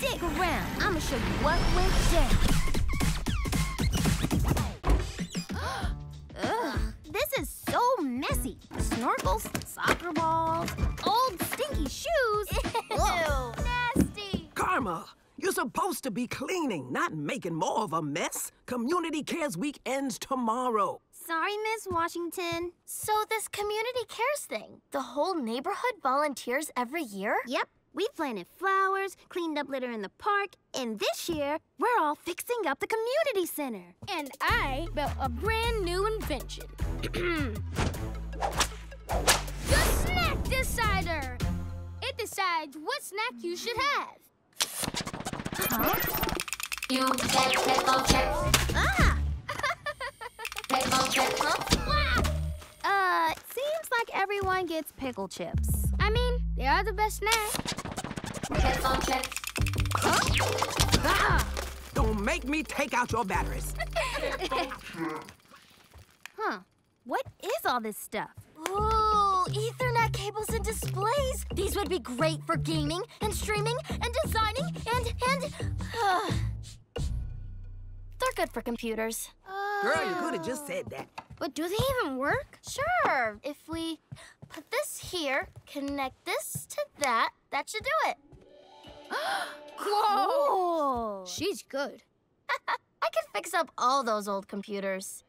Dig around. I'ma show you what went down. Ugh, this is so messy. Snorkels, soccer balls, old stinky shoes. Ew. Nasty. Karma, you're supposed to be cleaning, not making more of a mess. Community Cares Week ends tomorrow. Sorry, Ms. Washington. So this Community Cares thing, the whole neighborhood volunteers every year? Yep. We planted flowers, cleaned up litter in the park, and this year, we're all fixing up the community center. And I built a brand new invention. The Snack Decider! It decides what snack you should have. Huh? You get pickle chips. Ah! Pickle chips. Huh? Ah! Seems like everyone gets pickle chips. I mean, they are the best snack. Pickle chips. Huh? Ah! Don't make me take out your batteries. Huh. What is all this stuff? Ooh, Ethernet cables and displays. These would be great for gaming and streaming and designing and they're good for computers. Girl, you could have just said that. But do they even work? Sure. If we put this here, connect this to that, that should do it. Cool! She's good. I can fix up all those old computers.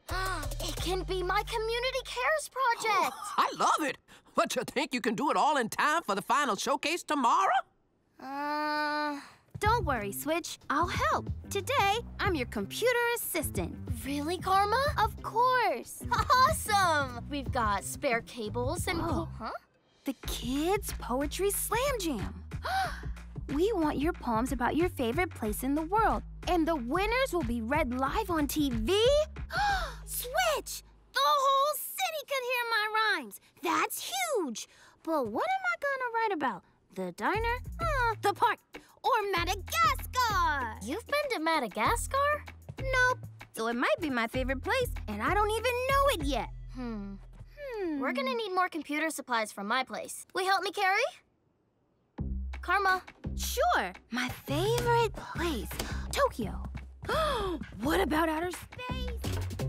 It can be my Community Cares project. Oh, I love it. But you think you can do it all in time for the final showcase tomorrow? Don't worry, Switch. I'll help. Today, I'm your computer assistant. Really, Karma? Of course. Awesome. We've got spare cables and... Oh, huh? The kids' poetry slam jam. We want your poems about your favorite place in the world. And the winners will be read live on TV. Switch! The whole city could hear my rhymes. That's huge. But what am I gonna write about? The diner? The park. Or Madagascar. You've been to Madagascar? Nope. So it might be my favorite place, and I don't even know it yet. We're gonna need more computer supplies from my place. Will you help me carry? Karma. Sure. My favorite place, Tokyo. What about outer space?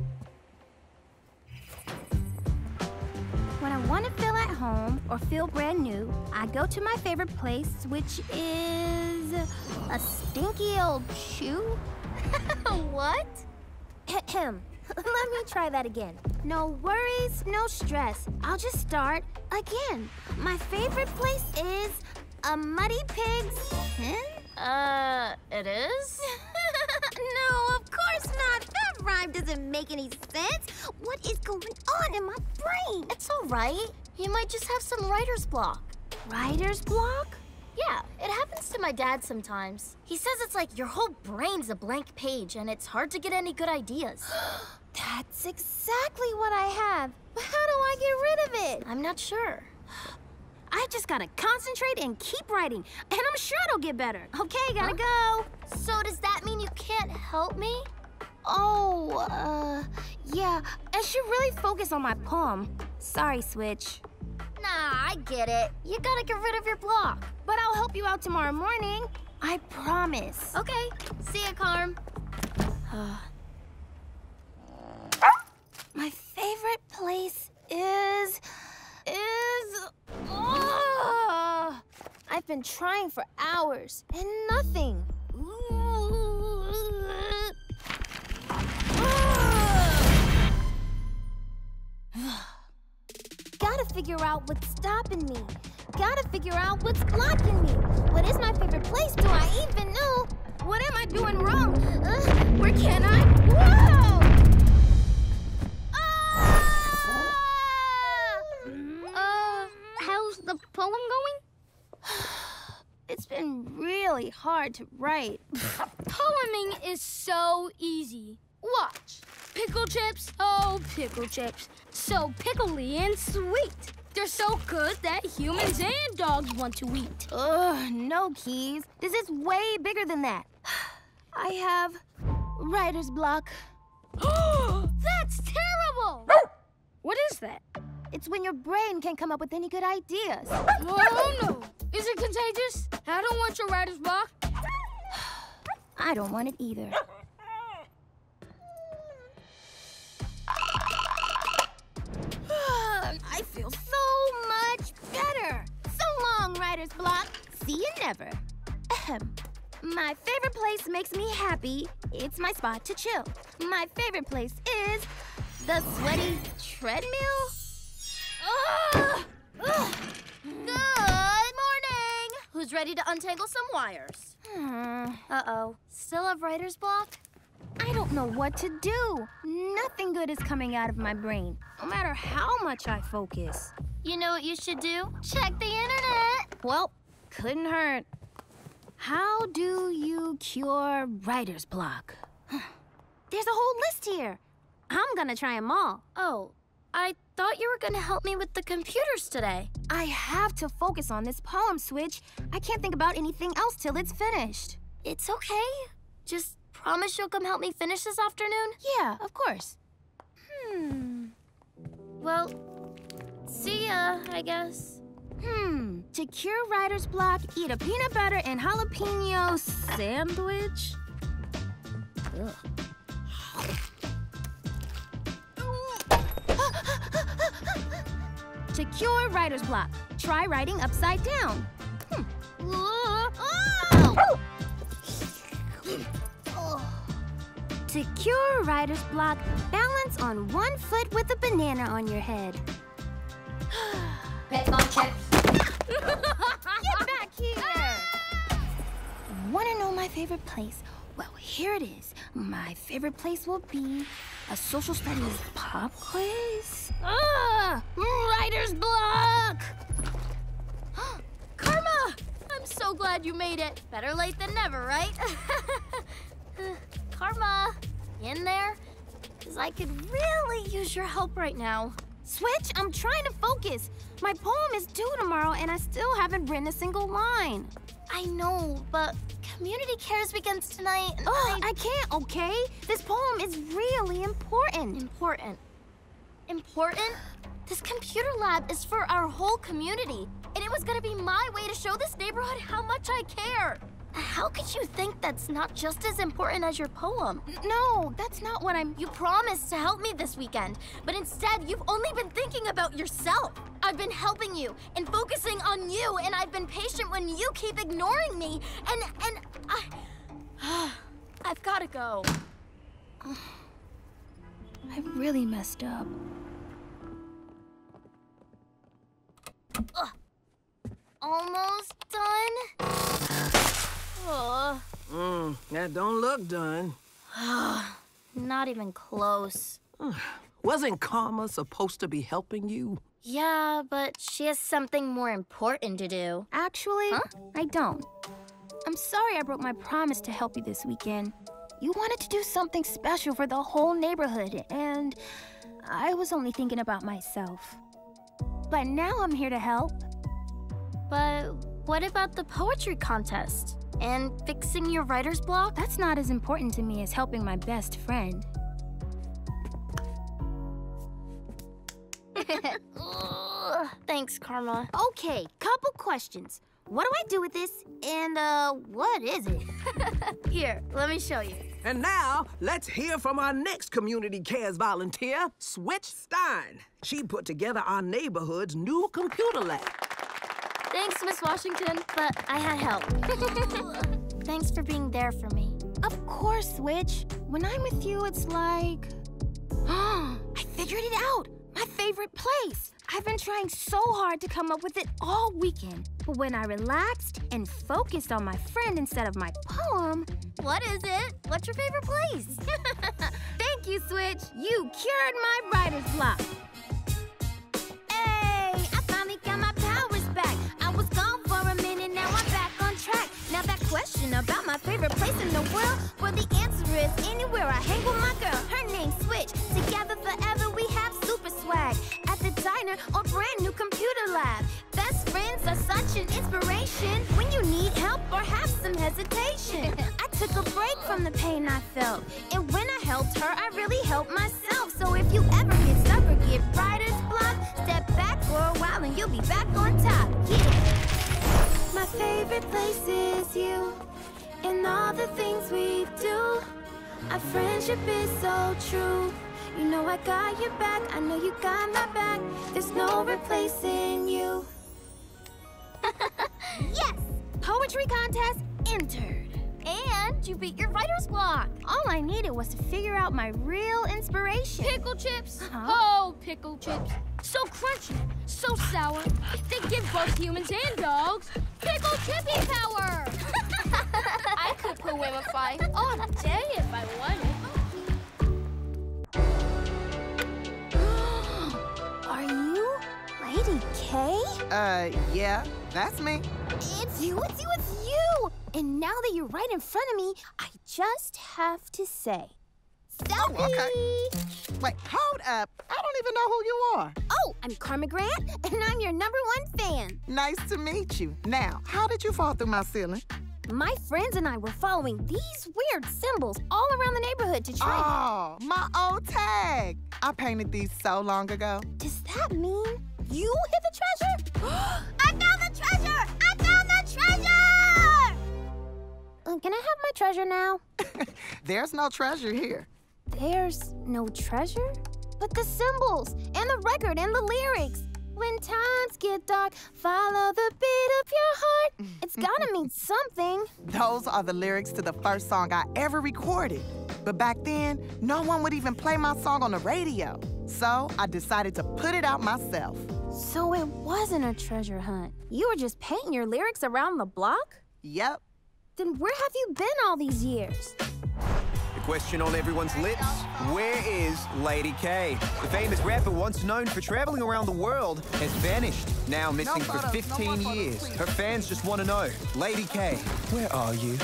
When I want to feel at home or feel brand new, I go to my favorite place, which is a stinky old shoe. What? Let me try that again. No worries, no stress. I'll just start again. My favorite place is... a muddy pig's hen? It is? No, of course not. That rhyme doesn't make any sense. What is going on in my brain? It's all right. You might just have some writer's block. Writer's block? Yeah, it happens to my dad sometimes. He says it's like your whole brain's a blank page and it's hard to get any good ideas. That's exactly what I have. But how do I get rid of it? I'm not sure. I just gotta concentrate and keep writing, and I'm sure it'll get better. Okay, gotta go. So does that mean you can't help me? Oh, yeah. I should really focus on my poem. Sorry, Switch. Nah, I get it. You gotta get rid of your block. But I'll help you out tomorrow morning. I promise. Okay, see ya, Karm. My favorite place is... I've been trying for hours and nothing. Gotta figure out what's stopping me. Gotta figure out what's blocking me. What is my favorite place? Do I even know? What am I doing wrong? Where can I? Whoa! How's the poem going? It's been really hard to write. Poeming is so easy. Watch. Pickle chips, oh, pickle chips. So pickly and sweet. They're so good that humans and dogs want to eat. Ugh, no, Keys. This is way bigger than that. I have writer's block. That's terrible! What is that? It's when your brain can't come up with any good ideas. Oh, no. Is it contagious? I don't want your writer's block. I don't want it either. I feel so much better. So long, writer's block. See you never. Ahem. My favorite place makes me happy. It's my spot to chill. My favorite place is the sweaty treadmill. Ugh! Ugh! Good morning! Who's ready to untangle some wires? Uh-oh. Still have writer's block? I don't know what to do. Nothing good is coming out of my brain, no matter how much I focus. You know what you should do? Check the internet! Well, couldn't hurt. How do you cure writer's block? There's a whole list here. I'm gonna try them all. Oh, I thought you were gonna help me with the computers today. I have to focus on this poem, Switch. I can't think about anything else till it's finished. It's okay. Just promise you'll come help me finish this afternoon? Yeah, of course. Well, see ya, I guess. To cure writer's block, eat a peanut butter and jalapeno sandwich? Ugh. To cure writer's block, try writing upside down. Oh! To cure writer's block, balance on one foot with a banana on your head. Get back here! Wanna know my favorite place? Well, here it is. My favorite place will be a social studies pop quiz. Writer's block! Karma! I'm so glad you made it. Better late than never, right? Karma, in there? Because I could really use your help right now. Switch, I'm trying to focus. My poem is due tomorrow, and I still haven't written a single line. I know, but Community Cares Week ends tonight, and I can't, okay? This poem is really important. Important? This computer lab is for our whole community, and it was gonna be my way to show this neighborhood how much I care. How could you think that's not just as important as your poem? No, that's not what I'm... You promised to help me this weekend, but instead you've only been thinking about yourself. I've been helping you and focusing on you, and I've been patient when you keep ignoring me, and I've gotta go. I really messed up. Almost done? That don't look done. Not even close. Wasn't Karma supposed to be helping you? Yeah, but she has something more important to do. Actually, I don't. I'm sorry I broke my promise to help you this weekend. You wanted to do something special for the whole neighborhood, and I was only thinking about myself. But now I'm here to help. But what about the poetry contest? And fixing your writer's block? That's not as important to me as helping my best friend. Thanks, Karma. Okay, couple questions. What do I do with this? And, what is it? Here, let me show you. And now, let's hear from our next Community Cares volunteer, Switch Stein. She put together our neighborhood's new computer lab. Thanks, Ms. Washington, but I had help. Thanks for being there for me. Of course, Switch. When I'm with you, it's like... I figured it out! My favorite place! I've been trying so hard to come up with it all weekend. But when I relaxed and focused on my friend instead of my poem... What is it? What's your favorite place? Thank you, Switch. You cured my writer's block. Hey, I finally got my powers back. Question about my favorite place in the world? Well, the answer is anywhere I hang with my girl. Her name's Switch. Together forever we have super swag. At the diner or brand new computer lab. Best friends are such an inspiration. When you need help or have some hesitation. I took a break from the pain I felt. And when I helped her, I really helped myself. So if you ever get stuck or get writer's block, step back for a while and you'll be back on top. Yeah. My favorite place is you, and all the things we Our friendship is so true. You know I got your back, I know you got my back. There's no replacing you. Yes! Poetry contest entered. And you beat your writer's block. All I needed was to figure out my real inspiration. Pickle chips? Huh? Oh, pickle chips. So crunchy, so sour. They give both humans and dogs pickle chippy power. I could poemify all day if I wanted. Are you Lady K? Yeah, that's me. It's you, it's you, it's you! And now that you're right in front of me, I just have to say, selfie! Oh, okay. Wait, hold up. I don't even know who you are. Oh, I'm Karma Grant, and I'm your #1 fan. Nice to meet you. Now, how did you fall through my ceiling? My friends and I were following these weird symbols all around the neighborhood to try. Oh, my old tag. I painted these so long ago. Does that mean you hid the treasure? I found the treasure! I found the treasure! Can I have my treasure now? There's no treasure here. There's no treasure? But the symbols, and the record, and the lyrics. When times get dark, follow the beat of your heart. It's gotta mean something. Those are the lyrics to the first song I ever recorded. But back then, no one would even play my song on the radio. So I decided to put it out myself. So it wasn't a treasure hunt. You were just painting your lyrics around the block? Yep. Then where have you been all these years? Question on everyone's lips, where is Lady K? The famous rapper, once known for traveling around the world, has vanished, now missing for 15 years. Her fans just want to know, Lady K, where are you?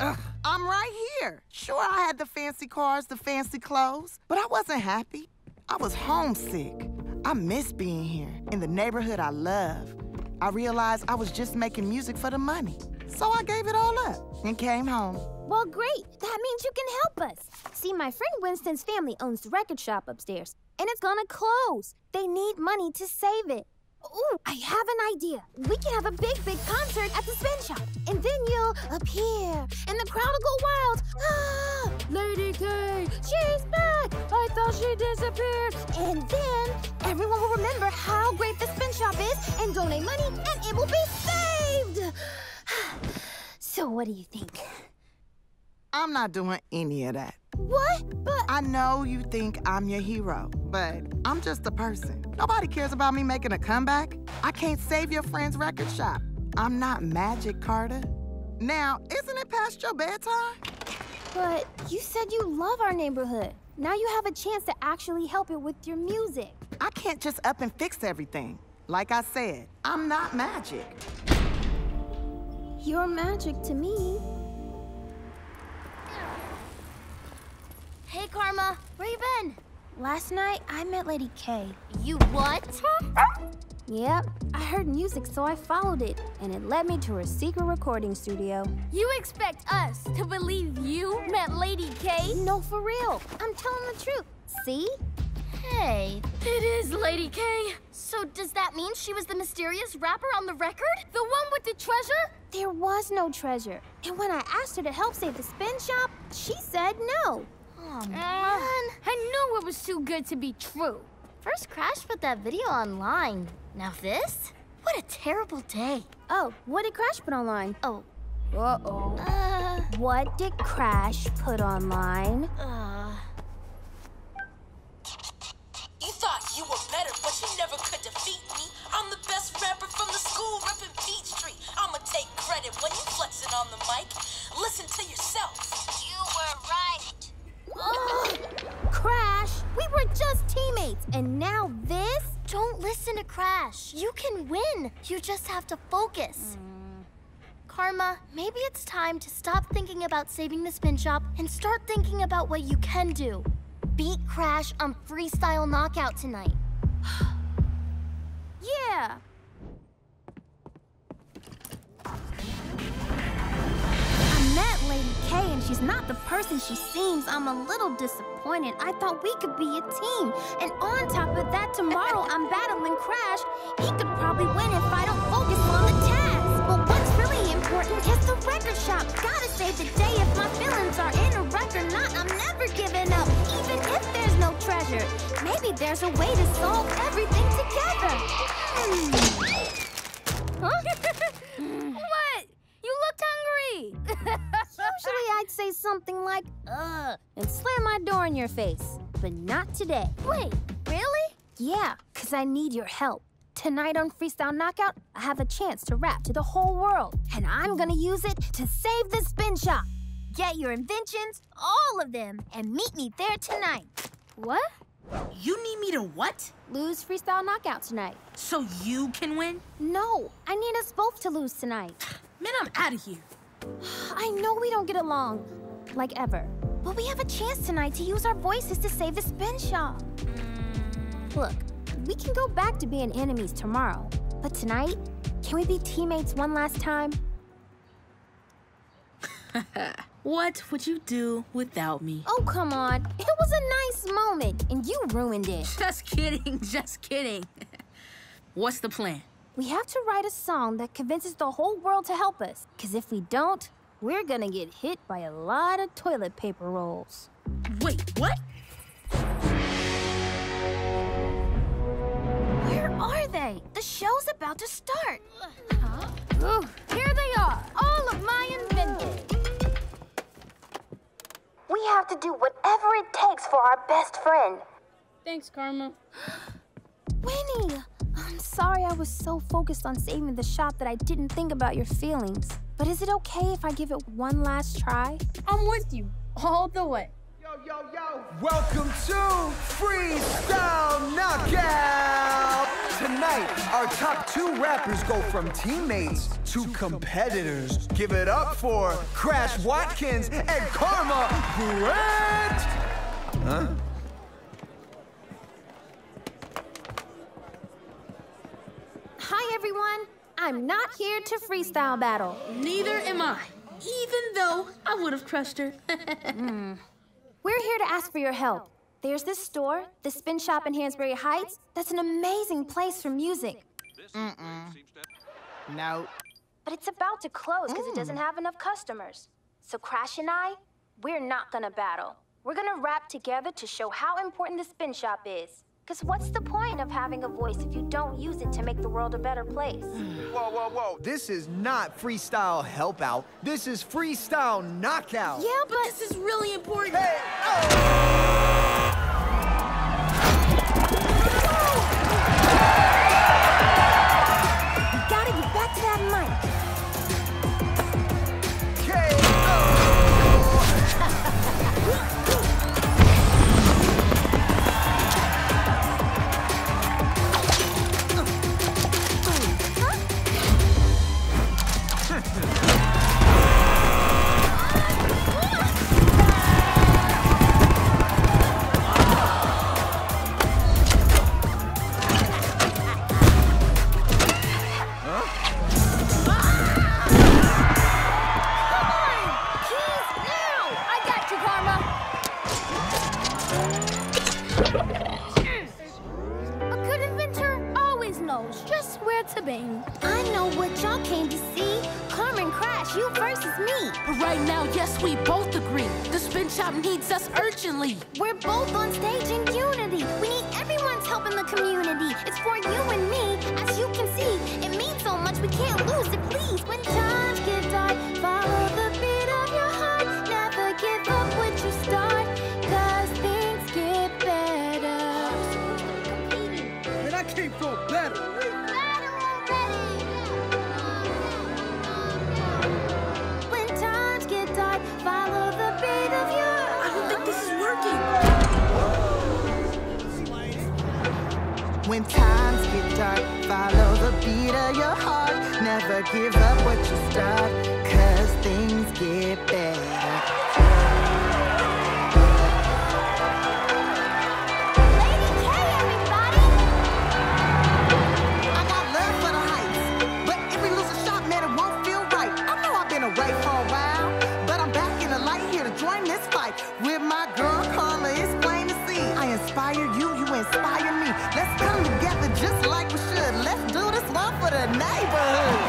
I'm right here. Sure, I had the fancy cars, the fancy clothes, but I wasn't happy. I was homesick. I miss being here, in the neighborhood I love. I realized I was just making music for the money, so I gave it all up and came home. Well, great. That means you can help us. See, my friend Winston's family owns the record shop upstairs, and it's gonna close. They need money to save it. Ooh, I have an idea. We can have a big concert at the Spin Shop, and then you'll appear, and the crowd will go wild. Ah, Lady K, she's back. I thought she disappeared. And then everyone will remember how great the Spin Shop is and donate money, and it will be saved. So what do you think? I'm not doing any of that. What? But I know you think I'm your hero, but I'm just a person. Nobody cares about me making a comeback. I can't save your friend's record shop. I'm not Magic Carter. Now, isn't it past your bedtime? But you said you love our neighborhood. Now you have a chance to actually help it with your music. I can't just up and fix everything. Like I said, I'm not magic. You're magic to me. Hey, Karma, where you been? Last night, I met Lady K. You what? Yep, I heard music, so I followed it, and it led me to her secret recording studio. You expect us to believe you met Lady K? No, for real. I'm telling the truth. See? Hey, it is Lady K. So does that mean she was the mysterious rapper on the record? The one with the treasure? There was no treasure. And when I asked her to help save the Spin Shop, she said no. Oh, man. I knew it was too good to be true. First Crash put that video online. Now this? What a terrible day. Oh, what did Crash put online? Oh. Uh-oh. What did Crash put online? You thought you were better, but you never could defeat me. I'm the best rapper from the school, reppin' Peachtree. I'ma take credit when you flexin' on the mic. Listen to yourself. You were right. Oh, Crash, we were just teammates, and now this? Don't listen to Crash. You can win. You just have to focus. Karma, maybe it's time to stop thinking about saving the Spin Shop and start thinking about what you can do. Beat Crash on Freestyle Knockout tonight. Yeah. Met Lady K and she's not the person she seems. I'm a little disappointed. I thought we could be a team. And on top of that, tomorrow I'm battling Crash. He could probably win if I don't focus on the task. But what's really important is the record shop. Gotta save the day if my feelings are interrupted. Like or not, I'm never giving up, even if there's no treasure. Maybe there's a way to solve everything together. Huh? What? You looked hungry. Usually I'd say something like, ugh, and slam my door in your face. But not today. Wait, really? Yeah, because I need your help. Tonight on Freestyle Knockout, I have a chance to rap to the whole world. And I'm gonna use it to save the Spin Shop. Get your inventions, all of them, and meet me there tonight. What? You need me to what? Lose Freestyle Knockout tonight. So you can win? No, I need us both to lose tonight. Man, I'm out of here. I know we don't get along, like ever. But we have a chance tonight to use our voices to save the Spin Shop. Look, we can go back to being enemies tomorrow. But tonight, can we be teammates one last time? What would you do without me? Oh, come on. It was a nice moment, and you ruined it. Just kidding, just kidding. What's the plan? We have to write a song that convinces the whole world to help us. Because if we don't, we're gonna get hit by a lot of toilet paper rolls. Wait, what? Where are they? The show's about to start. Huh? Ooh, here they are, all of my inventions. We have to do whatever it takes for our best friend. Thanks, Karma. Winnie! I'm sorry I was so focused on saving the shop that I didn't think about your feelings. But is it okay if I give it one last try? I'm with you all the way. Yo, yo, yo! Welcome to Freestyle Knockout! Tonight, our top two rappers go from teammates to competitors. Give it up for Crash Watkins and Karma Grant! Huh? Hi, everyone. I'm not here to freestyle battle. Neither am I, even though I would have crushed her. We're here to ask for your help. There's this store, the Spin Shop in Hansbury Heights, that's an amazing place for music. No. But it's about to close because it doesn't have enough customers. So Crash and I, we're not gonna battle. We're gonna rap together to show how important the Spin Shop is. Because what's the point of having a voice if you don't use it to make the world a better place? Whoa, whoa, whoa. This is not freestyle help out. This is freestyle knockout. Yeah, but this is really important. Hey, oh! You gotta get back to that mic. Okay. Oh! We're both on stage in unity. We need everyone's help in the community. It's for you and me. As you can see, it means so much we can't lose it, please. When times get dark, follow the beat of your heart. Never give up what you start, cause things get better. Man, I can't feel better. Better already. When times get dark, follow the beat of your heart. When times get dark, follow the beat of your heart. Never give up what you start, cause things get better. Lady K, everybody! I got love for the heights, but if we lose a shot, man, it won't feel right. I know I've been away for a while, but I'm back in the light here to join this fight. With my girl Karma, it's plain to see. I inspire you, you inspire me. Let's come together just like we should. Let's do this one for the neighborhood.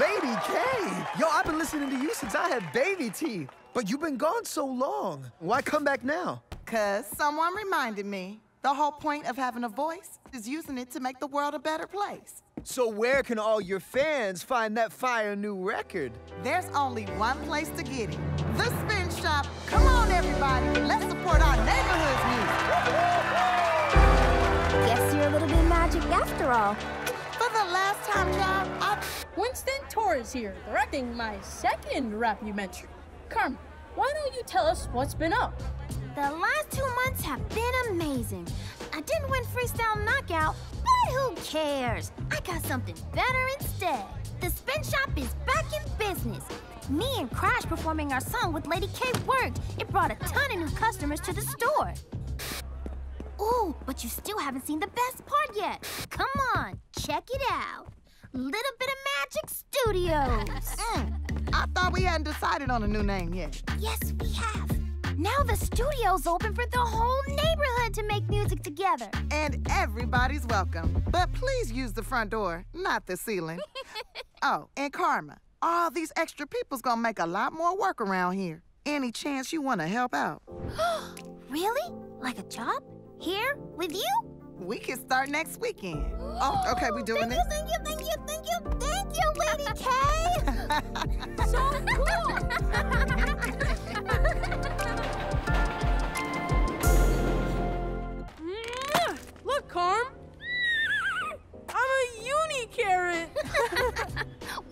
Lady K, Yo, I've been listening to you since I had baby teeth. But you've been gone so long. Why come back now? 'Cause someone reminded me. The whole point of having a voice is using it to make the world a better place. So where can all your fans find that fire new record? There's only one place to get it. The Spin Shop. Come on, everybody. Let's support our neighborhood's music. Guess you're a little bit magic after all. For the last time, y'all, Winston Torres here, directing my second rap-umentary. Karma, why don't you tell us what's been up? The last 2 months have been amazing. I didn't win Freestyle Knockout, but who cares? I got something better instead. The Spin Shop is back in business. Me and Crash performing our song with Lady K worked. It brought a ton of new customers to the store. Ooh, but you still haven't seen the best part yet. Come on, check it out. Little Bit of Magic Studios. I thought we hadn't decided on a new name yet. Yes, we have. Now the studio's open for the whole neighborhood to make music together. And everybody's welcome. But please use the front door, not the ceiling. Oh, and Karma, all these extra people's gonna make a lot more work around here. Any chance you wanna help out? Really? Like a job? Here? With you? We can start next weekend. Oh, okay, we doing this? Thank you, Lady K! So cool! Look, Karm. I'm a uni-carrot!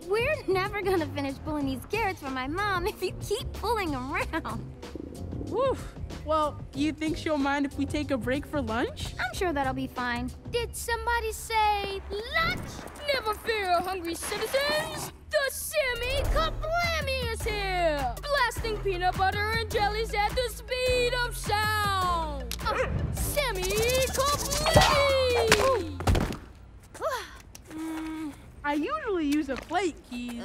We're never gonna finish pulling these carrots for my mom if you keep pulling them around. Woof. Well, you think she'll mind if we take a break for lunch? I'm sure that'll be fine. Did somebody say lunch? Never fear, hungry citizens! The Semi Kablammy is here! Blasting peanut butter and jellies at the speed of sound! Semi Kablammy! I usually use a plate, Keys.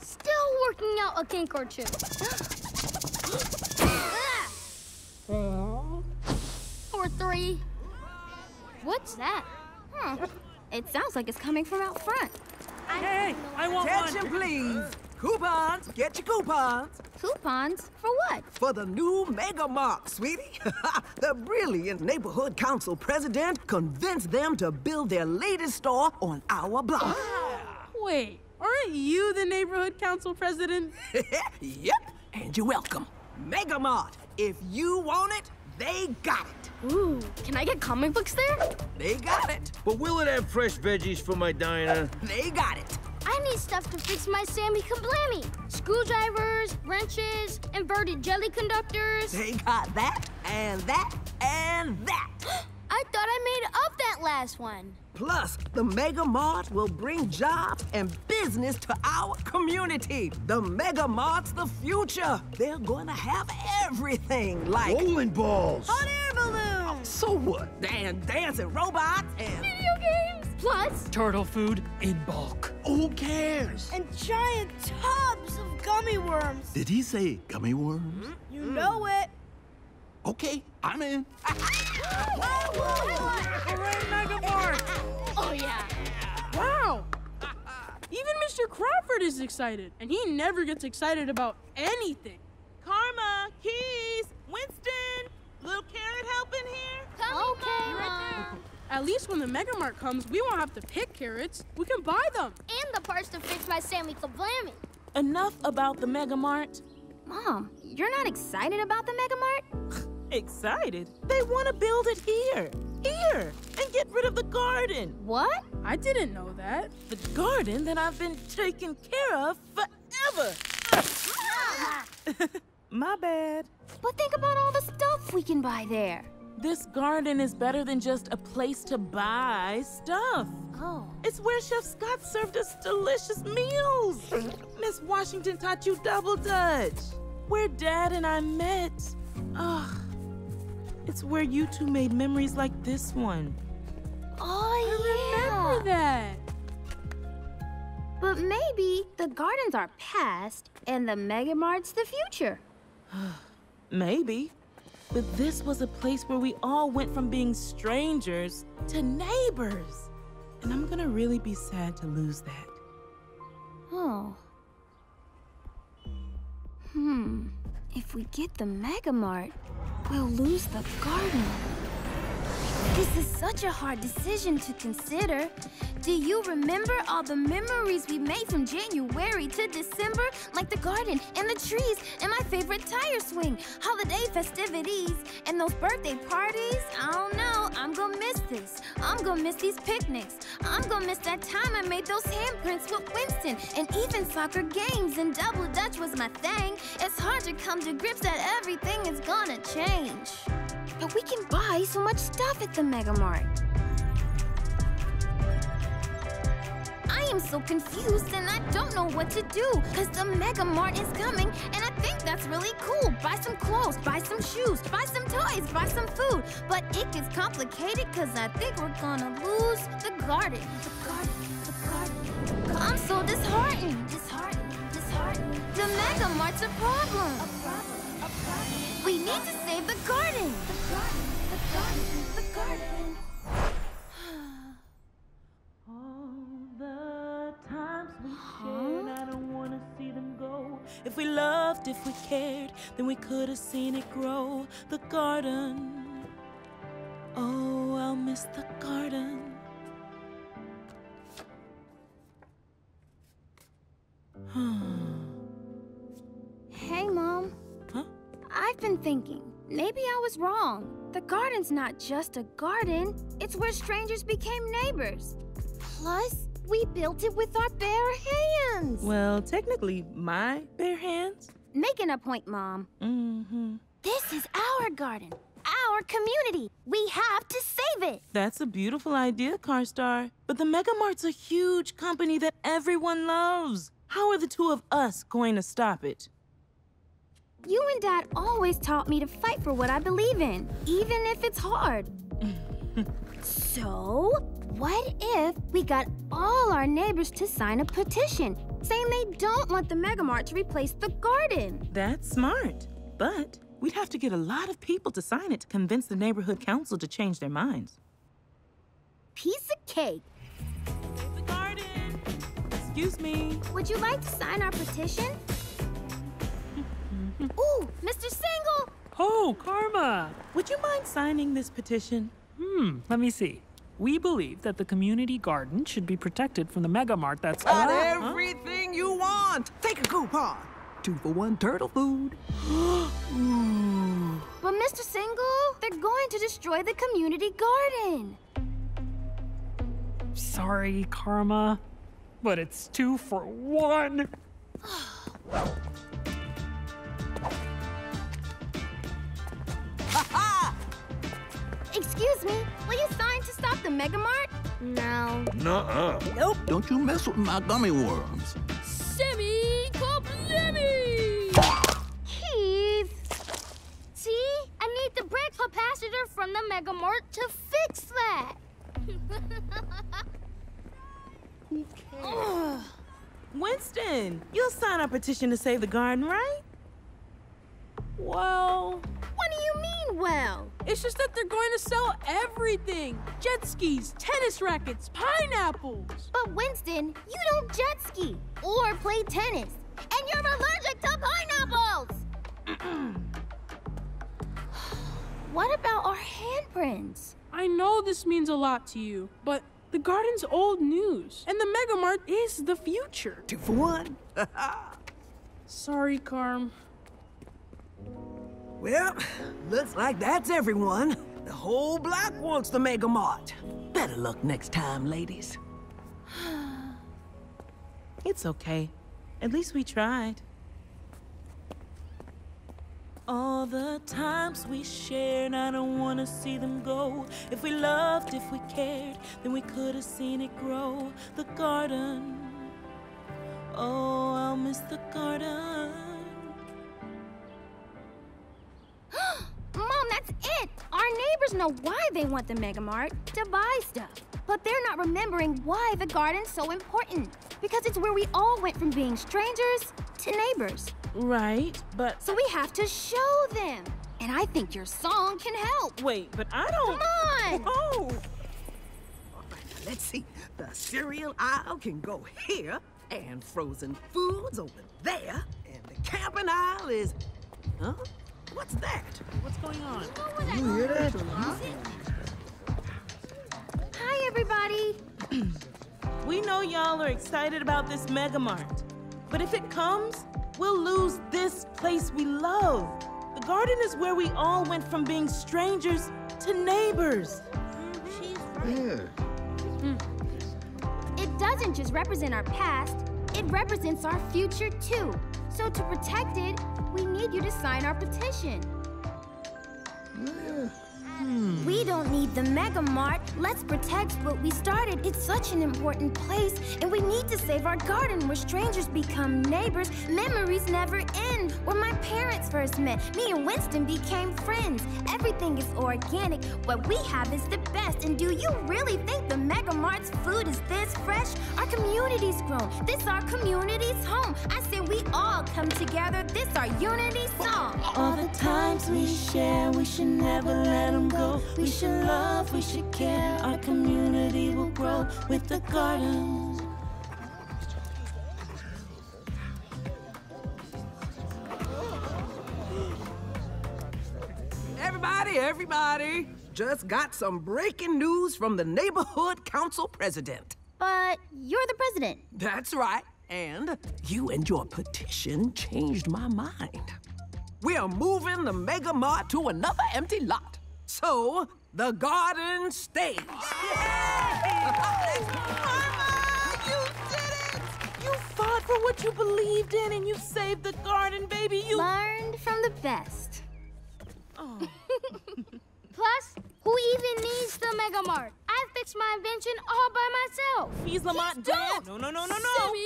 Still working out a kink or two. Or three. What's that? It sounds like it's coming from out front. Hey, I want one. Attention, please. Coupons. Get your coupons. Coupons? For what? For the new Mega Mart, sweetie. The brilliant neighborhood council president convinced them to build their latest store on our block. Wait, aren't you the neighborhood council president? Yep, and you're welcome. Mega Mart. If you want it, they got it. Ooh, can I get comic books there? They got it. But will it have fresh veggies for my diner? They got it. I need stuff to fix my Semi Kablammy. Screwdrivers, wrenches, inverted jelly conductors. They got that, and that, and that. I thought I made up that last one. Plus, the Mega Mart will bring jobs and business to our community. The Mega Mart's the future. They're gonna have everything like rolling balls, hot air balloons, so what? And dancing robots and video games. Plus, turtle food in bulk. Who cares? And giant tubs of gummy worms. Did he say gummy worms? You know it. Okay, I'm in. Hooray, Mega Mart! Oh, yeah. Wow. Even Mr. Crawford is excited, and he never gets excited about anything. Karma, Keys, Winston, little carrot help in here? Okay, right there. At least when the Mega Mart comes, we won't have to pick carrots. We can buy them. And the parts to fix my Semi Kablammy. Enough about the Mega Mart. Mom, you're not excited about the Mega Mart? Excited? They want to build it here, and get rid of the garden. What? I didn't know that. The garden that I've been taking care of forever. My bad. But think about all the stuff we can buy there. This garden is better than just a place to buy stuff. Oh. It's where Chef Scott served us delicious meals. Ms. Washington taught you double dutch. Where Dad and I met. Ugh. It's where you two made memories like this one. Oh, yeah. I remember that. But maybe the gardens are past and the Mega Mart's the future. Maybe. But this was a place where we all went from being strangers to neighbors. And I'm gonna really be sad to lose that. Oh, If we get the Mega Mart, we'll lose the garden. This is such a hard decision to consider. Do you remember all the memories we made from January to December? Like the garden and the trees and my favorite tire swing, holiday festivities, and those birthday parties? I don't know, I'm gonna miss this. I'm gonna miss these picnics. I'm gonna miss that time I made those handprints with Winston, and even soccer games and double dutch was my thing. It's hard to come to grips that everything is gonna change. But we can buy so much stuff at the Mega Mart. I am so confused and I don't know what to do, cause the Mega Mart is coming and I think that's really cool. Buy some clothes, buy some shoes, buy some toys, buy some food. But it gets complicated cause I think we're gonna lose the garden. The garden. I'm so disheartened. The Mega Mart's a problem. We need to save the garden! The garden! All the times we shared, I don't wanna see them go. If we loved, if we cared, then we could have seen it grow. The garden. Oh, I'll miss the garden. Hey, Mom. I've been thinking, maybe I was wrong. The garden's not just a garden, it's where strangers became neighbors. Plus, we built it with our bare hands. Well, technically, my bare hands. Making a point, Mom. This is our garden, our community. We have to save it. That's a beautiful idea, Carstar. But the Mega Mart's a huge company that everyone loves. How are the two of us going to stop it? You and Dad always taught me to fight for what I believe in, even if it's hard. So, what if we got all our neighbors to sign a petition saying they don't want the Mega Mart to replace the garden? That's smart, but we'd have to get a lot of people to sign it to convince the neighborhood council to change their minds. Piece of cake. Save the garden. Excuse me. Would you like to sign our petition? Ooh, Mr. Single! Oh, Karma! Would you mind signing this petition? Let me see. We believe that the community garden should be protected from the Mega Mart that's... Got everything you want! Take a coupon! 2-for-1 turtle food. But Mr. Single, they're going to destroy the community garden. Sorry, Karma, but it's 2-for-1. Excuse me, will you sign to stop the Mega Mart? No. Nuh-uh. Nope. Don't you mess with my gummy worms. Semi Kablammy! Keys! See? I need the brake capacitor from the Mega Mart to fix that. Who cares? Winston, you'll sign our petition to save the garden, right? Well... What do you mean, well? It's just that they're going to sell everything. Jet skis, tennis rackets, pineapples. But Winston, you don't jet ski or play tennis. And you're allergic to pineapples! What about our handprints? I know this means a lot to you, but the garden's old news. And the Mega Mart is the future. 2-for-1. Sorry, Karm. Well, looks like that's everyone. The whole block wants the Mega Mart. Better luck next time, ladies. It's okay. At least we tried. All the times we shared, I don't want to see them go. If we loved, if we cared, then we could have seen it grow. The garden. Oh, I'll miss the garden. Mom, that's it! Our neighbors know why they want the Mega Mart, to buy stuff. But they're not remembering why the garden's so important. Because it's where we all went from being strangers to neighbors. Right, but... So we have to show them. And I think your song can help. Wait, but I don't... Come on! Whoa! All right, now let's see. The cereal aisle can go here. and frozen foods over there, and the camping aisle is... Huh? What's that? What's going on? You hear that? Hi, everybody. We know y'all are excited about this Mega Mart, but if it comes, we'll lose this place we love. The garden is where we all went from being strangers to neighbors. She's right. Yeah. It doesn't just represent our past, it represents our future too. So to protect it, we need you to sign our petition. Yeah. We don't need the Mega Mart. Let's protect what we started. It's such an important place, and we need to save our garden where strangers become neighbors. Memories never end. Where my parents first met, me and Winston became friends. Everything is organic. What we have is the best. And do you really think the Mega Mart's food is this fresh? Our community's grown. This our community's home. I said we all come together. This our unity song. All the times we share, we should never let them go. We should love, we should care. Our community will grow with the garden. Everybody, just got some breaking news from the neighborhood council president. But you're the president. That's right. And you and your petition changed my mind. We are moving the Mega Mart to another empty lot. So, the garden stays. Yay! Karma, you did it! You fought for what you believed in, and you saved the garden, baby. You learned from the best. Oh. Plus, who even needs the Mega Mart? I fixed my invention all by myself. He's Lamont dead. No. Semi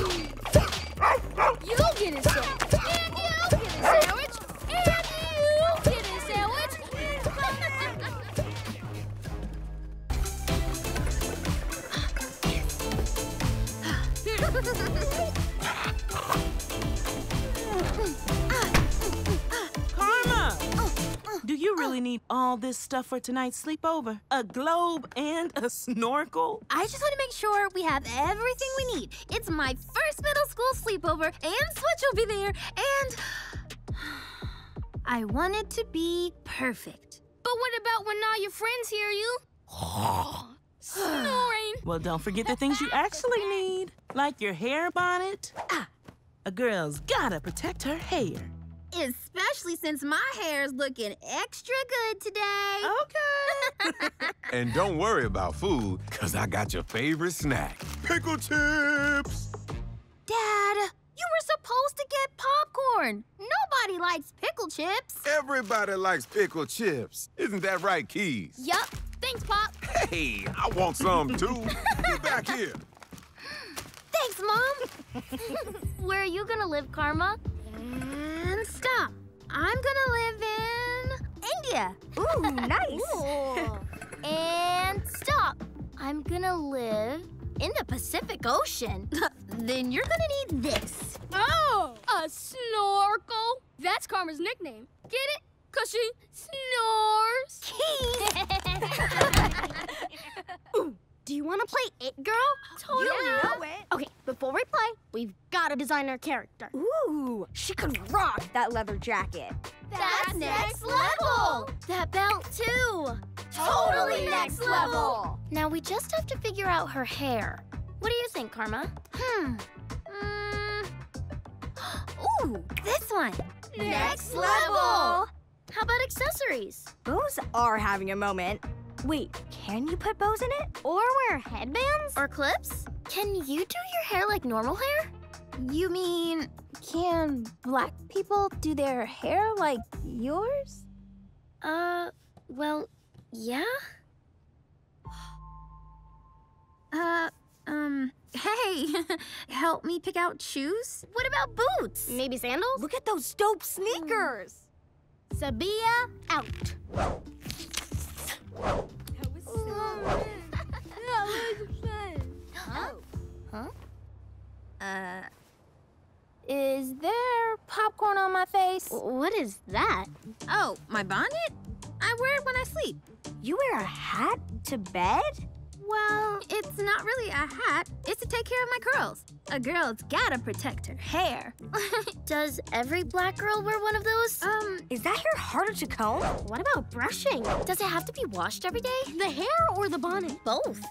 Kablammy! You get a sandwich, and you get a sandwich, and you get a sandwich. Karma! Do you really need all this stuff for tonight's sleepover? A globe and a snorkel? I just want to make sure we have everything we need. It's my first middle school sleepover, and Switch will be there, and... I want it to be perfect. But what about when all your friends hear you? Snoring! Well, don't forget the things you actually need, like your hair bonnet. Ah, a girl's gotta protect her hair. Especially since my hair's looking extra good today. Okay. And don't worry about food, because I got your favorite snack. Pickle chips! Dad! You were supposed to get popcorn. Nobody likes pickle chips. Everybody likes pickle chips. Isn't that right, Keys? Yup. Thanks, Pop. Hey, I want some, too. Get back here. Thanks, Mom. Where are you going to live, Karma? And stop. I'm going to live in... India. Ooh, nice. Ooh. And stop. I'm going to live... in the Pacific Ocean? Then you're gonna need this. Oh, a snorkel? That's Karma's nickname. Get it? Cause she snores. Ooh, do you wanna play It Girl? Totally. You know it. Okay, before we play, we've gotta design our character. Ooh, she could rock that leather jacket. That's next level. That belt too. Totally next level. Now we just have to figure out her hair. What do you think, Karma? Ooh, this one. Next level. How about accessories? Bows are having a moment. Wait, can you put bows in it? Or wear headbands? Or clips? Can you do your hair like normal hair? You mean, can black people do their hair like yours? Well, yeah. Hey, help me pick out shoes? What about boots? Maybe sandals? Look at those dope sneakers! Sabia, out. That was so fun. That was fun. Huh? Huh? Is there popcorn on my face? What is that? Oh, my bonnet? I wear it when I sleep. You wear a hat to bed? Well, it's not really a hat. It's to take care of my curls. A girl's gotta protect her hair. Does every black girl wear one of those? Is that hair harder to comb? What about brushing? Does it have to be washed every day? The hair or the bonnet? Both.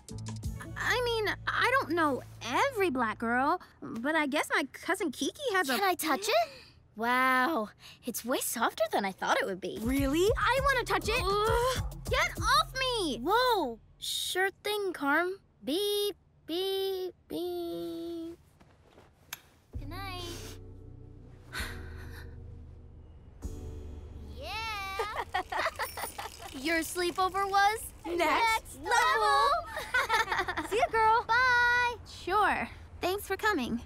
I mean, I don't know every black girl, but I guess my cousin Kiki has a... Can I touch it? Wow, it's way softer than I thought it would be. Really? I want to touch it! Get off me! Whoa! Sure thing, Karm. Beep, beep, beep. Good night. Yeah! Your sleepover was? Next level! See ya, girl. Bye! Sure. Thanks for coming.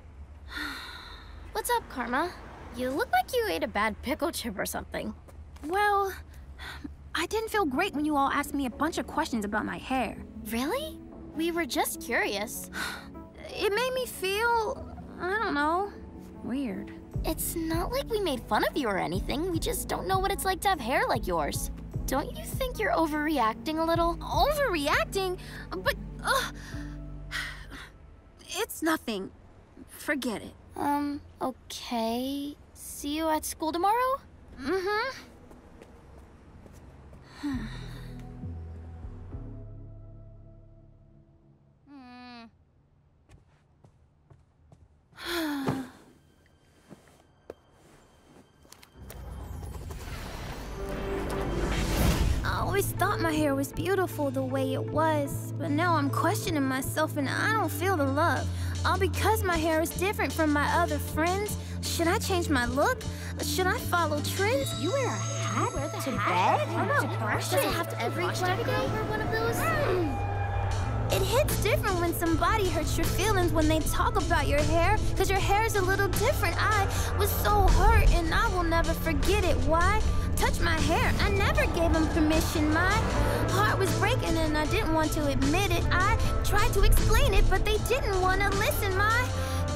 What's up, Karma? You look like you ate a bad pickle chip or something. Well, I didn't feel great when you all asked me a bunch of questions about my hair. Really? We were just curious. It made me feel, I don't know, weird. It's not like we made fun of you or anything. We just don't know what it's like to have hair like yours. Don't you think you're overreacting a little? Overreacting? But, it's nothing. Forget it. Okay. See you at school tomorrow? Mm-hmm. I always thought my hair was beautiful the way it was, but now I'm questioning myself and I don't feel the love. All because my hair is different from my other friends. Should I change my look? Should I follow trends? You wear a hat? Wear the hat? Bed? How about brushing? Does it have to every day wear one of those? It hits different when somebody hurts your feelings when they talk about your hair, because your hair is a little different. I was so hurt and I will never forget it. Why? Touch my hair. I never gave him permission. My heart was breaking and I didn't want to admit it. I tried to explain it, but they didn't want to listen. My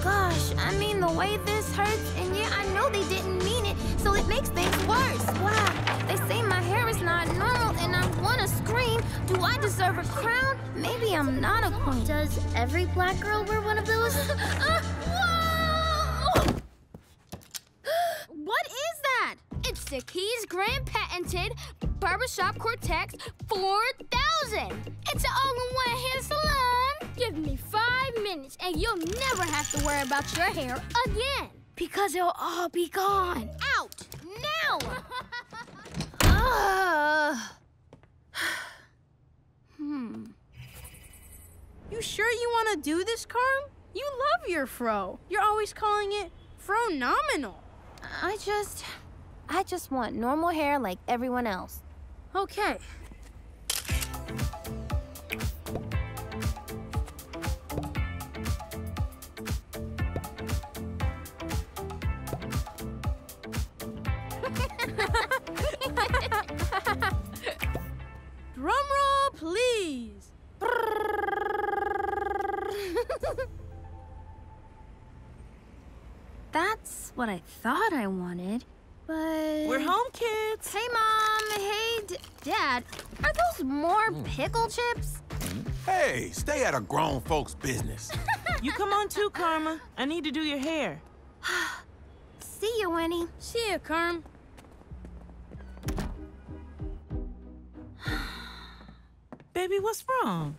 gosh, I mean, the way this hurts, and yeah, I know they didn't mean it, so it makes things worse. Wow, they say my hair is not normal and I want to scream. Do I deserve a crown? Maybe I'm not a queen. Does every black girl wear one of those? Whoa! What is that? It's the Keys Grant patented Barbershop Cortex 4000. It's an all-in-one hair salon. Give me 5 minutes and you'll never have to worry about your hair again. Because it'll all be gone. Out, now! You sure you want to do this, Karm? You love your fro. You're always calling it fro-nominal. I just want normal hair like everyone else. Okay. Drum roll, please. That's what I thought I wanted. But... We're home, kids. Hey, Mom. Hey, Dad. Are those more pickle chips? Hey, stay out of grown folks' business. You come on too, Karma. I need to do your hair. See you, Winnie. See you, Karm. Baby, what's wrong?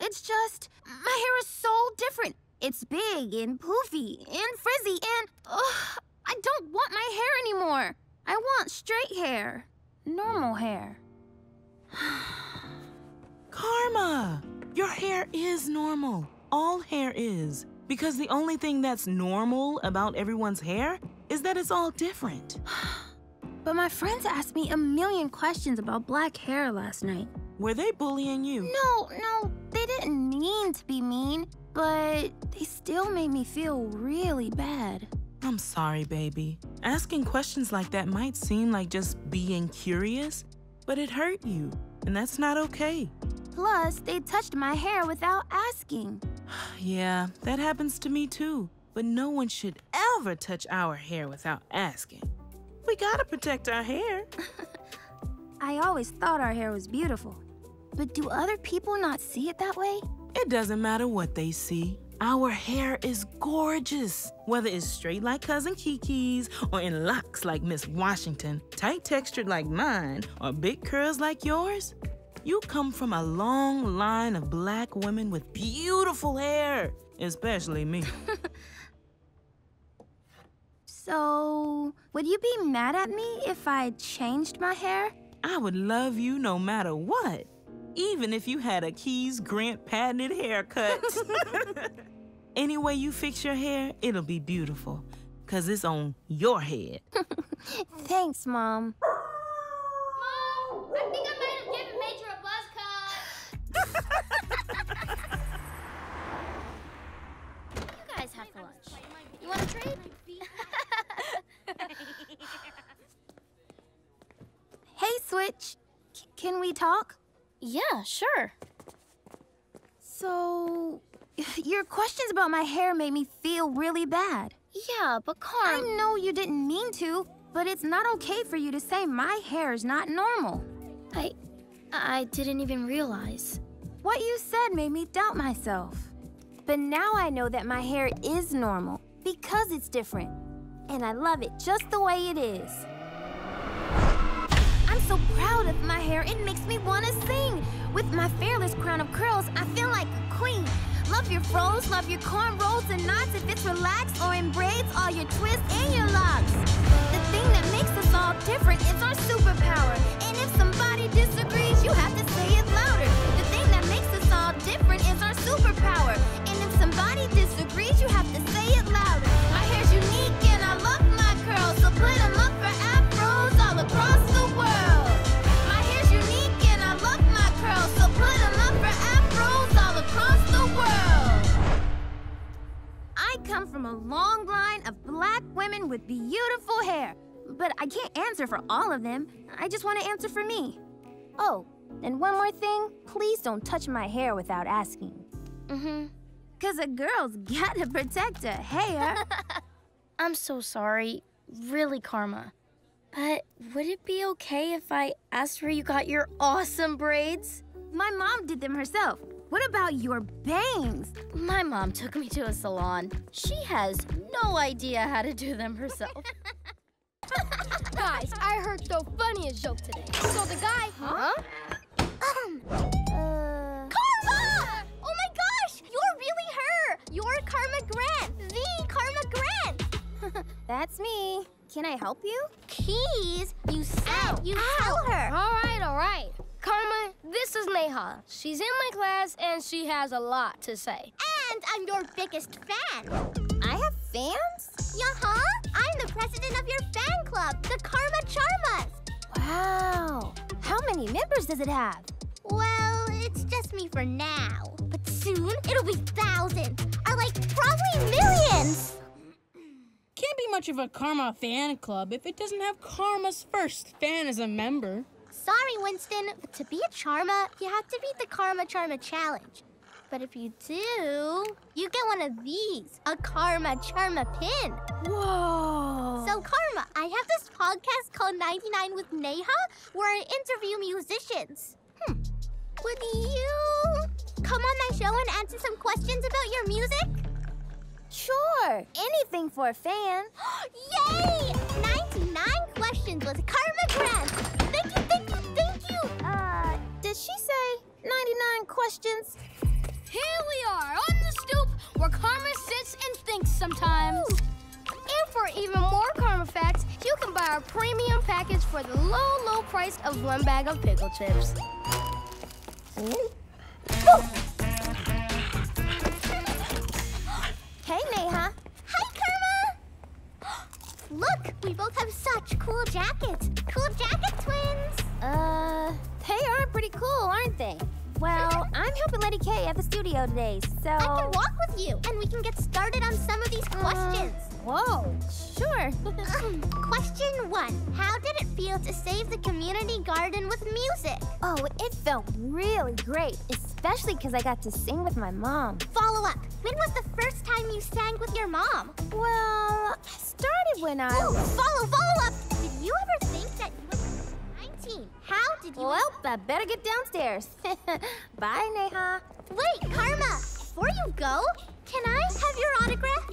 It's just, my hair is so different. It's big and poofy and frizzy and... I don't want my hair anymore. I want straight hair. Normal hair. Karma! Your hair is normal. All hair is. Because the only thing that's normal about everyone's hair is that it's all different. But my friends asked me a million questions about black hair last night. Were they bullying you? No, they didn't mean to be mean. But they still made me feel really bad. I'm sorry, baby. Asking questions like that might seem like just being curious, but it hurt you, and that's not okay. Plus, they touched my hair without asking. Yeah, that happens to me too. But no one should ever touch our hair without asking. We gotta protect our hair. I always thought our hair was beautiful. But do other people not see it that way? It doesn't matter what they see. Our hair is gorgeous. Whether it's straight like Cousin Kiki's, or in locks like Ms. Washington, tight textured like mine, or big curls like yours, you come from a long line of black women with beautiful hair, especially me. So, would you be mad at me if I changed my hair? I would love you no matter what, even if you had a Keys Grant patented haircut. Any way you fix your hair, it'll be beautiful, because it's on your head. Thanks, Mom. Mom, I think I might have given Major a buzz cut. You guys have lunch. You want to trade? Hey, Switch. Can we talk? Yeah, sure. So, your questions about my hair made me feel really bad. Yeah, but Karma... I know you didn't mean to, but it's not okay for you to say my hair is not normal. I didn't even realize. What you said made me doubt myself. But now I know that my hair is normal, because it's different. And I love it just the way it is. I'm so proud of my hair, it makes me want to sing. With my fearless crown of curls, I feel like a queen. Love your froze, love your corn rolls and knots. If it's relaxed or in braids, all your twists and your locks. The thing that makes us all different is our superpower. And if somebody disagrees, you have to say it louder. The thing that makes us all different is our superpower. And if somebody disagrees, you have to say it louder. My hair's unique and I love my curls, so put them up for afros all across the world. My hair's unique and I love my curls, so put them up for afros all across the world. I come from a long line of black women with beautiful hair, but I can't answer for all of them. I just want to answer for me. Oh, and one more thing, please don't touch my hair without asking. Mm-hmm. 'Cause a girl's gotta protect her hair. I'm so sorry, really, Karma. But would it be okay if I asked where you got your awesome braids? My mom did them herself. What about your bangs? My mom took me to a salon. She has no idea how to do them herself. Guys, I heard the funniest joke today. So the guy... Huh? Karma! Oh my gosh! You're really her! You're Karma Grant! The Karma Grant! That's me. Can I help you? Keys, you said you tell her. All right, all right. Karma, this is Neha. She's in my class and she has a lot to say. And I'm your biggest fan. I have fans? Yeah-huh. I'm the president of your fan club, the Karma Charmas. Wow. How many members does it have? Well, it's just me for now. But soon, it'll be thousands. Or like, probably millions. Can't be much of a Karma fan club if it doesn't have Karma's first fan as a member. Sorry, Winston, but to be a Charma, you have to beat the Karma Charma Challenge. But if you do, you get one of these, a Karma Charma pin. Whoa! So, Karma, I have this podcast called 99 with Neha, where I interview musicians. Would you come on my show and answer some questions about your music? Sure, anything for a fan. Yay! 99 Questions with Karma Grant. Thank you, thank you, thank you. Did she say 99 questions? Here we are on the stoop where Karma sits and thinks sometimes. Ooh. And for even more Karma facts, you can buy our premium package for the low, low price of one bag of pickle chips. Ooh. Ooh. Hey, Neha. Hi, Karma. Look, we both have such cool jackets. Cool jacket twins. They are pretty cool, aren't they? Well, I'm helping Lady K at the studio today, so... I can walk with you, and we can get started on some of these questions. Whoa, sure. Question 1. How did it feel to save the community garden with music? Oh, it felt really great, especially because I got to sing with my mom. Follow up. When was the first time you sang with your mom? Well, I started when I... Ooh, follow up! Did you ever think that you were... 15. How did you... Well, I better get downstairs. Bye, Neha. Wait, Karma! Before you go, can I have your autograph?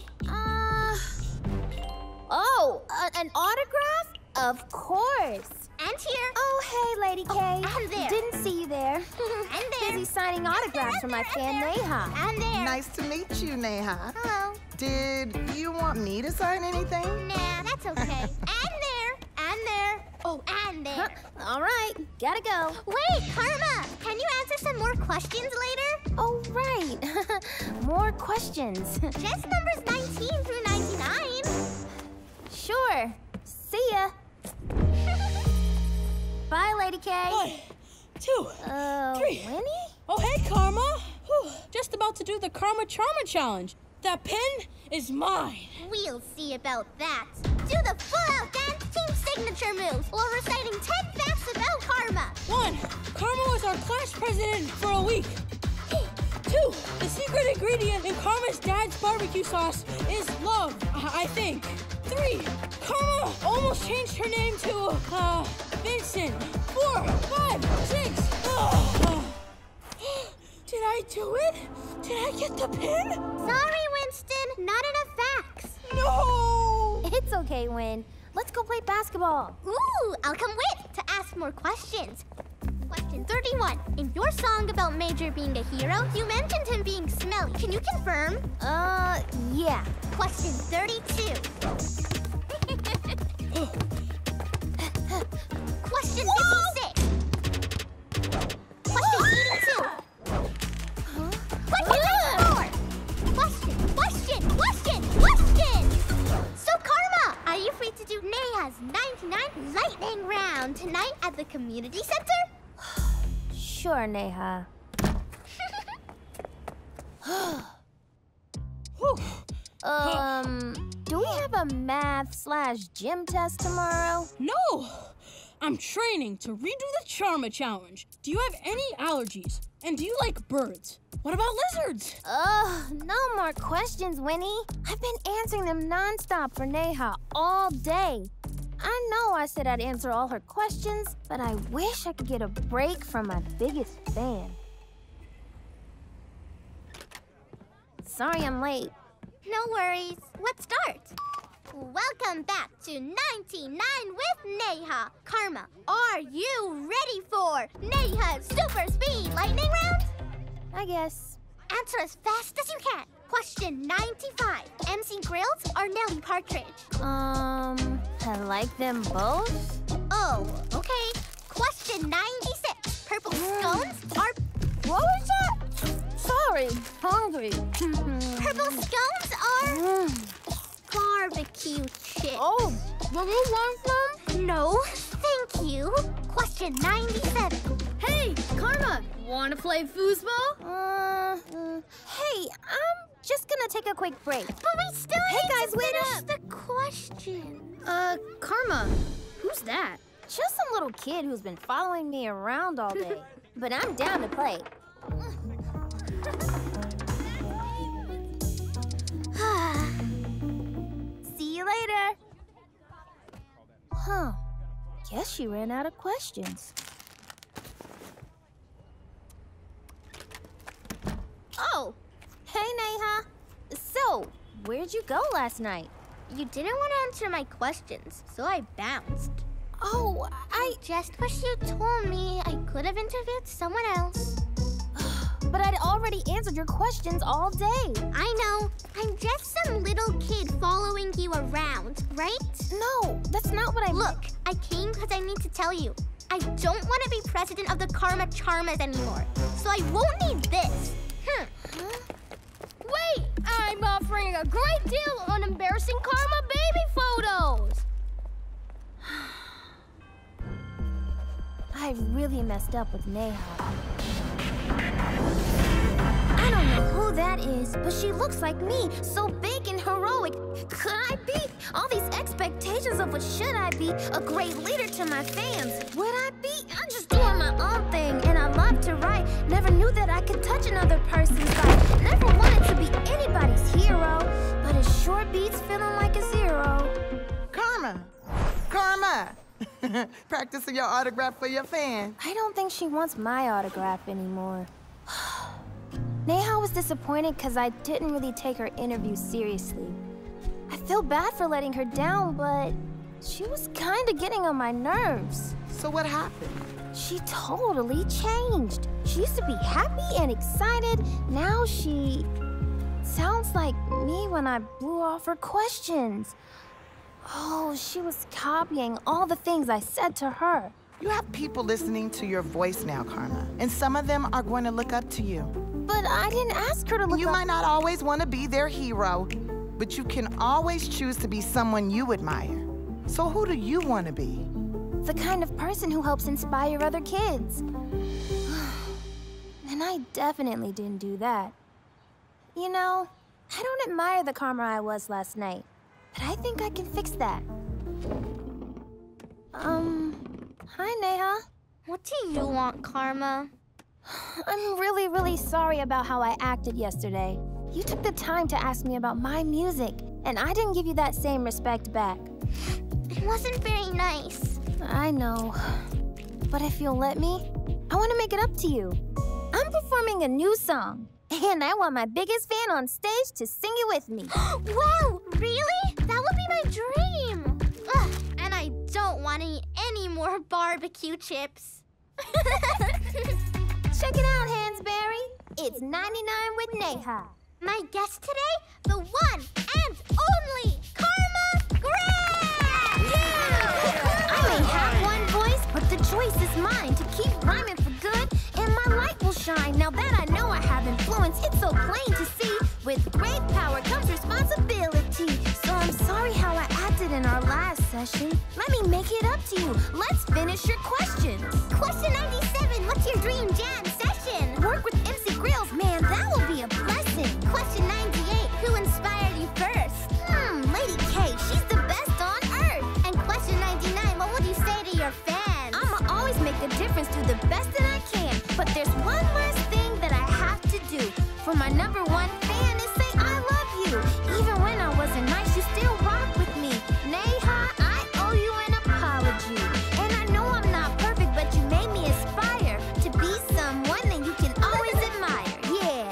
An autograph? Of course. And here. Oh, hey, Lady K. Oh, and there. Didn't see you there. And there. Busy signing autographs for my fan, Neha. And there. Nice to meet you, Neha. Hello. Did you want me to sign anything? Nah, that's okay. And there. And there. Oh, and there. Huh. All right, gotta go. Wait, Karma, can you answer some more questions later? Oh, right. More questions. Just numbers 19 through 99. Sure. See ya. Bye, Lady K. 1, 2, 3. Winnie? Oh, hey, Karma. Whew. Just about to do the Karma Charma Challenge. That pin is mine. We'll see about that. Do the full-out dance team signature moves while reciting 10 facts about Karma. 1, Karma was our class president for a week. 2, the secret ingredient in Karma's dad's barbecue sauce is love, I think. 3, Karma almost changed her name to, Vincent. 4, 5, 6. Did I do it? Did I get the pin? Sorry, Winston. Not enough facts. No! It's okay, Win. Let's go play basketball. Ooh, I'll come with to ask more questions. Question 31. In your song about Major being a hero, you mentioned him being smelly. Can you confirm? Yeah. Question 32. Question 56. Question 82. Huh? Question 24. Question. So, Karma, are you free to do Neha's 99 lightning round tonight at the community center? Sure, Neha. Do we have a math/gym test tomorrow? No! I'm training to redo the Charma Challenge. Do you have any allergies? And do you like birds? What about lizards? No more questions, Winnie. I've been answering them nonstop for Neha all day. I know I said I'd answer all her questions, but I wish I could get a break from my biggest fan. Sorry I'm late. No worries. Let's start. Welcome back to 99 with Neha. Karma, are you ready for Neha's Super Speed Lightning Round? I guess. Answer as fast as you can. Question 95. MC Grills or Nellie Partridge? I like them both. Oh, okay. Question 96. Purple scones are... What was that? Sorry, hungry. Purple scones are... barbecue chips. Oh, do you want them? No, thank you. Question 97. Hey, Karma, wanna play foosball? Hey, I'm just gonna take a quick break. But we still need to finish the question. Karma, who's that? Just some little kid who's been following me around all day. But I'm down to play. See you later. Huh. Guess she ran out of questions. Oh, hey, Neha. So, where'd you go last night? You didn't want to answer my questions, so I bounced. Oh, I just wish you told me. I could have interviewed someone else. But I'd already answered your questions all day. I know. I'm just some little kid following you around, right? No, that's not what I... Look, I came because I need to tell you. I don't want to be president of the Karma Charmas anymore, so I won't need this. Huh? Wait, I'm offering a great deal on embarrassing Karma baby photos. I really messed up with Neha. I don't know who that is, but she looks like me, so big and heroic. Could I be? All these expectations of what should I be? A great leader to my fans. Would I be? I'm just doing my own thing, and I love to write. Never knew that I could touch another person's life. Never wanted to be anybody's hero, but it sure beats feeling like a zero. Karma! Karma! Practicing your autograph for your fan. I don't think she wants my autograph anymore. Neha was disappointed because I didn't really take her interview seriously. I feel bad for letting her down, but she was kind of getting on my nerves. So what happened? She totally changed. She used to be happy and excited. Now she sounds like me when I blew off her questions. Oh, she was copying all the things I said to her. You have people listening to your voice now, Karma, and some of them are going to look up to you. But I didn't ask her to look up. You might not always want to be their hero, but you can always choose to be someone you admire. So who do you want to be? The kind of person who helps inspire other kids. And I definitely didn't do that. You know, I don't admire the Karma I was last night, but I think I can fix that. Hi, Neha. What do you want, Karma? I'm really, really sorry about how I acted yesterday. You took the time to ask me about my music, and I didn't give you that same respect back. It wasn't very nice. I know, but if you'll let me, I want to make it up to you. I'm performing a new song, and I want my biggest fan on stage to sing it with me. Wow, really? That would be my dream. Ugh, and I don't want to eat any more barbecue chips. Check it out, Hansbury. It's 99 with Neha. My guest today, the one and only Karma Grant! Yeah! I may have one voice, but the choice is mine to keep rhyming for good, and my light will shine. Now that I know I have influence, it's so plain to see. With great power comes responsibility. So I'm sorry how I acted in our last session. Let me make it up to you. Let's finish your questions. Question 97, what's your dream jam session? Work with MC Grills, man, that will be a blessing. Question 98, who inspired you first? Lady K, she's the best on earth. And question 99, what would you say to your fans? I'ma always make a difference, do the best that I can. But there's one last thing that I have to do for my #1 fan. Even when I wasn't nice, you still rock with me. Neha, I owe you an apology. And I know I'm not perfect, but you made me aspire to be someone that you can always admire. Yeah.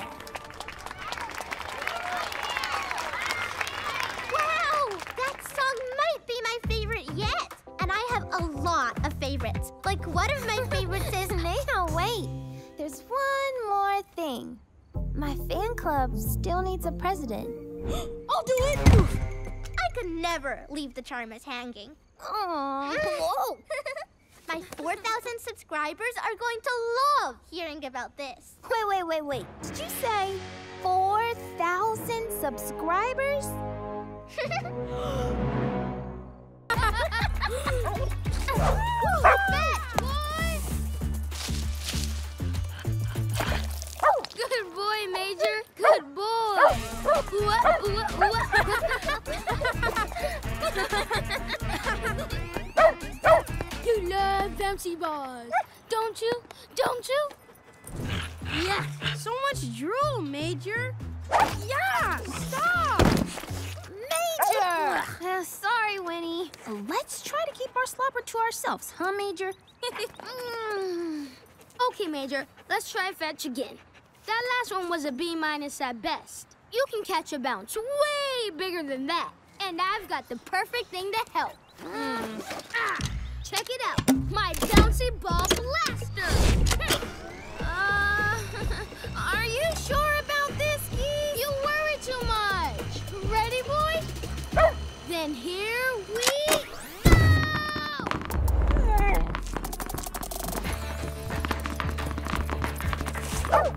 Wow, that song might be my favorite yet. And I have a lot of favorites. Like, one of my favorites is... Neha, wait. There's one more thing. My fan club still needs a president. I'll do it! I could never leave the Charmas hanging. Aww. Whoa. My 4,000 subscribers are going to love hearing about this. Wait. Did you say 4,000 subscribers? Good boy, Major. Good boy. You love bouncy balls, don't you? Don't you? Yeah, so much drool, Major. Yeah, stop. Major! Sorry, Winnie. Let's try to keep our slobber to ourselves, huh, Major? Okay, Major, let's try fetch again. That last one was a B- at best. You can catch a bounce way bigger than that. And I've got the perfect thing to help. Check it out. My Bouncy Ball Blaster. Are you sure about this, Keys? You worry too much. Ready, boy? Then here we go.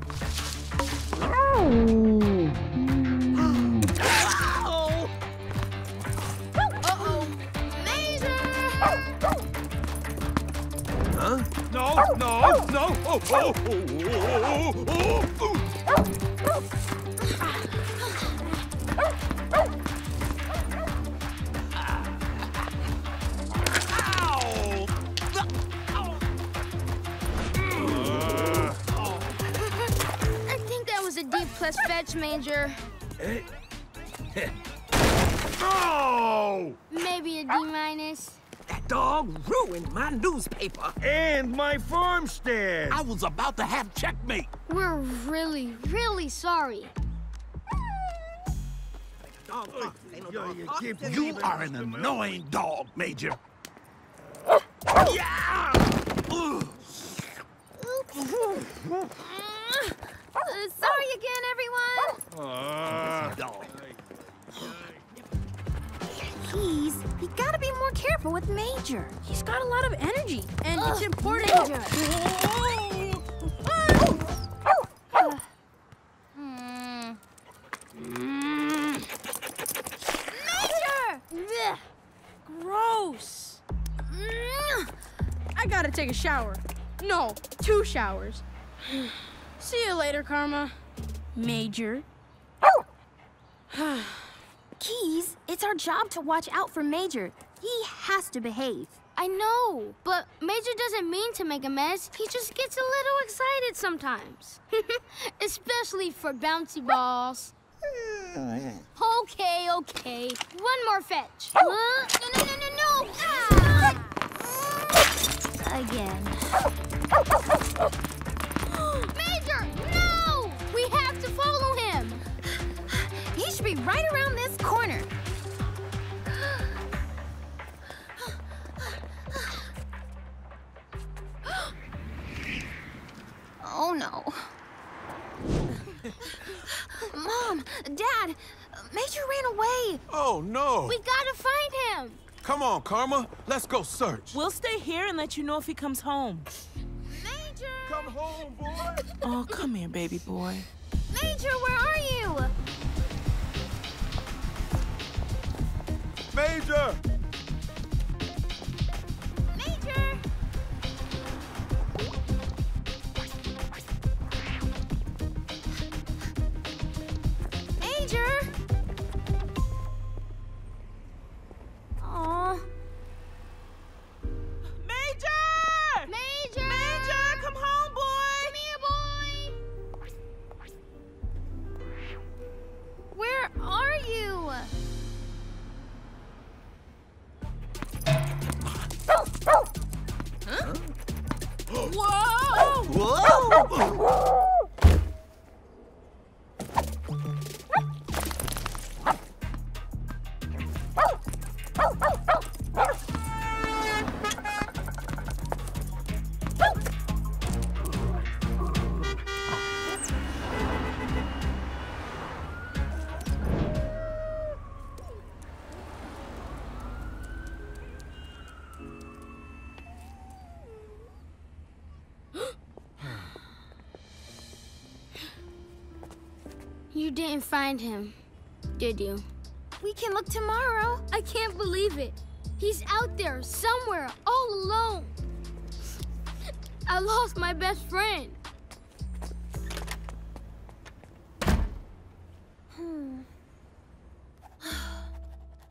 Uh-oh! Uh-oh! Major! Huh? No! Let's fetch, Major. Oh! Maybe a D-. That dog ruined my newspaper. And my farm stand. I was about to have checkmate. We're really, really sorry. You are an annoying dog, Major. Yeah! Sorry again, everyone. Dog. Keys, you gotta be more careful with Major. He's got a lot of energy, and it's important. Major. Major! Gross. I gotta take a shower. No, two showers. See you later, Karma. Major. Keys, it's our job to watch out for Major. He has to behave. I know, but Major doesn't mean to make a mess. He just gets a little excited sometimes. Especially for bouncy balls. Okay, okay. One more fetch. No! Ah! Again. Major, no! We have to follow him. He should be right around this corner. Oh, no. Mom, Dad, Major ran away. Oh, no. We gotta find him. Come on, Karma. Let's go search. We'll stay here and let you know if he comes home. Major! Come home, boy. Oh, come here, baby boy. Major, where are you? Major! Major! Major! Aww. Major! Major! Major, come home, boy! Come here, boy! Where are you? Huh? Whoa! Whoa! Didn't find him, did you? We can look tomorrow. I can't believe it. He's out there somewhere, all alone. I lost my best friend.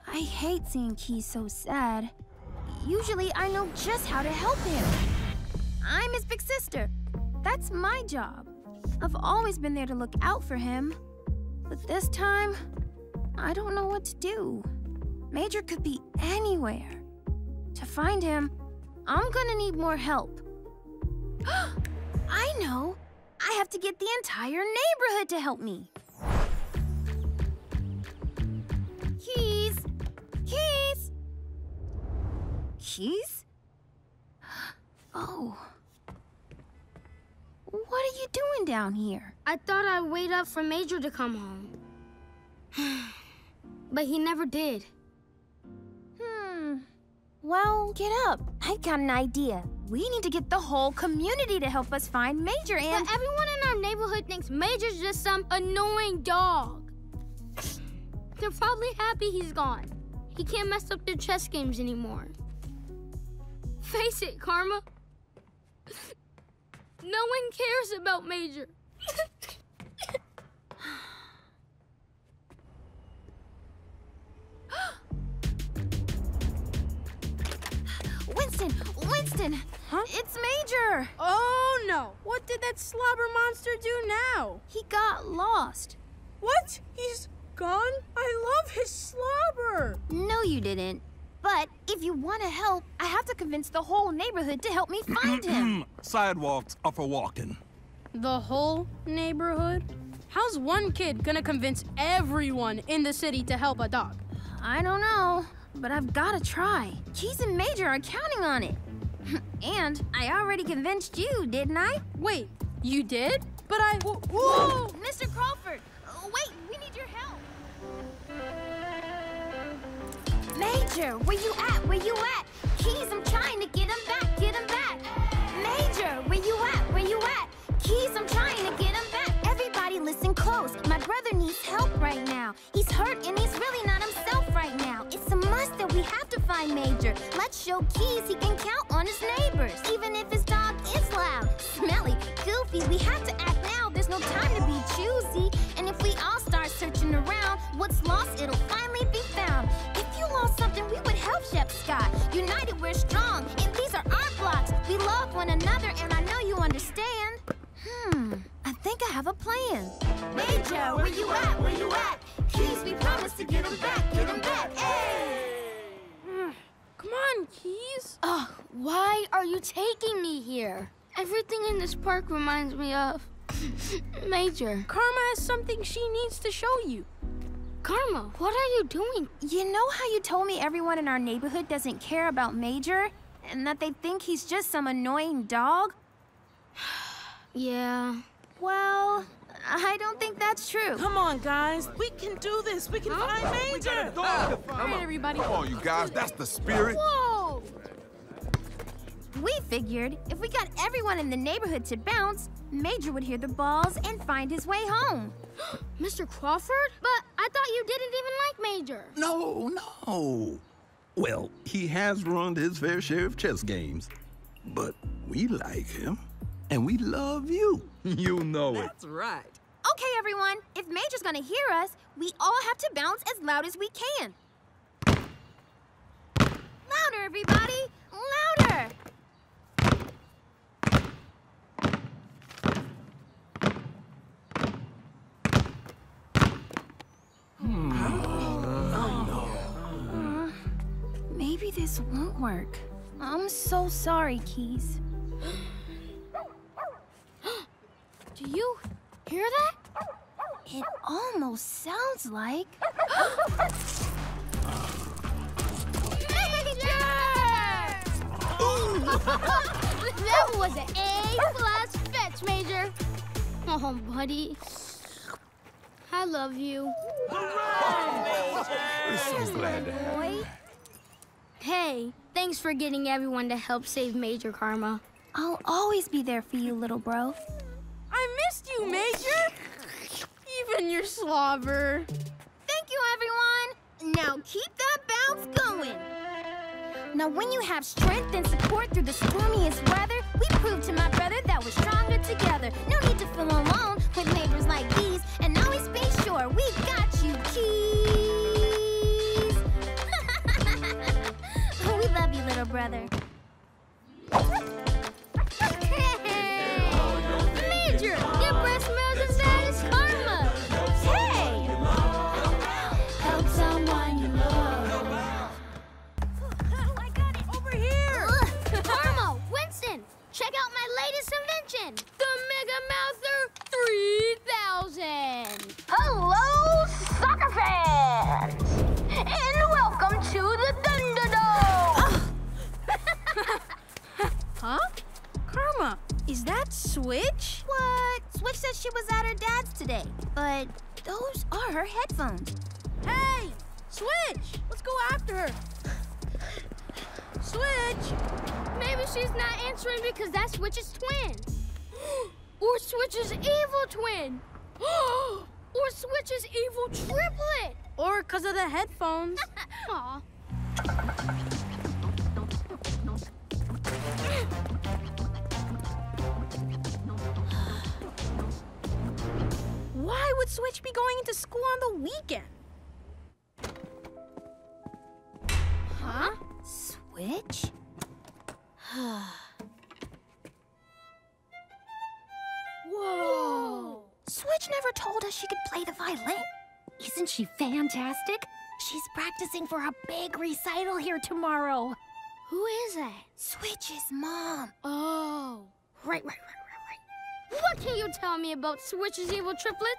I hate seeing Keys so sad. Usually I know just how to help him. I'm his big sister. That's my job. I've always been there to look out for him. But this time, I don't know what to do. Major could be anywhere. To find him, I'm gonna need more help. I know! I have to get the entire neighborhood to help me. Keys! Keys! Keys? Oh. What are you doing down here? I thought I'd wait up for Major to come home. But he never did. Well, get up. I've got an idea. We need to get the whole community to help us find Major and... But everyone in our neighborhood thinks Major's just some annoying dog. They're probably happy he's gone. He can't mess up their chess games anymore. Face it, Karma. No one cares about Major. Winston! Winston! Huh? It's Major! Oh, no! What did that slobber monster do now? He got lost. What? He's gone? I love his slobber! No, you didn't. But if you want to help, I have to convince the whole neighborhood to help me find him. Sidewalks are for walking. The whole neighborhood? How's one kid gonna convince everyone in the city to help a dog? I don't know, but I've gotta try. Keys and Major are counting on it. And I already convinced you, didn't I? Wait, you did? But I... Whoa! Mr. Crawford! Wait, we need your help! Major, where you at? Where you at? Keys, I'm trying to get him back, get him back! Major, where you at? Where you at? Keys, I'm trying to get him back! Everybody listen close. My brother needs help right now. He's hurt and he's really not himself right now. It's a must that we have to find Major. Let's show Keys he can count on his neighbors. Even if his dog is loud, smelly, goofy, we have to act now. There's no time to be choosy. And if we all start searching around, what's lost, it'll finally be found. Something we would help Chef Scott. United we're strong, and these are our blocks. We love one another, and I know you understand. I think I have a plan. Major, where you at? Where you at? Keys, we promised to get him back, get him back. Hey! Come on, Keys. Oh, why are you taking me here? Everything in this park reminds me of Major. Karma has something she needs to show you. Karma, what are you doing? You know how you told me everyone in our neighborhood doesn't care about Major? And that they think he's just some annoying dog? Yeah. Well, I don't think that's true. Come on, guys. We can do this. We can find Major. Come on, everybody. Come on, you guys. That's the spirit. Whoa! We figured if we got everyone in the neighborhood to bounce, Major would hear the balls and find his way home. Mr. Crawford? But I thought you didn't even like Major. No, no. Well, he has run his fair share of chess games. But we like him, and we love you. You know it. That's right. Okay, everyone. If Major's gonna hear us, we all have to bounce as loud as we can. Louder, everybody. Louder. Maybe this won't work. I'm so sorry, Keys. Do you hear that? It almost sounds like... Major! That was an A-plus fetch, Major. Oh, buddy. I love you. Hooray, Major! We're so glad to have you. Hey, thanks for getting everyone to help save Major, Karma. I'll always be there for you, little bro. I missed you, Major! Even your slobber. Thank you, everyone! Now keep that bounce going! Now when you have strength and support through the stormiest weather, we proved to my brother that we're stronger together. No need to feel alone with neighbors like these, and always be sure we got you, Keys! Love you, little brother. Hey! Major, your breath smells as bad as Karma. Hey! Help someone you love. I got it over here. Karma, Winston, check out my latest invention, the Mega Mouser 3000. Hello, soccer fans, and welcome to the Thunderdome. Huh? Karma, is that Switch? What? Switch said she was at her dad's today, but those are her headphones. Hey, Switch! Let's go after her. Switch! Maybe she's not answering because that's Switch's twin. Or Switch's evil twin. Or Switch's evil triplet. Or because of the headphones. Aw. Why would Switch be going into school on the weekend? Huh? Switch? Whoa! Switch never told us she could play the violin. Isn't she fantastic? She's practicing for a big recital here tomorrow. Who is it? Switch's mom. Oh. Right. What can you tell me about Switch's evil triplet?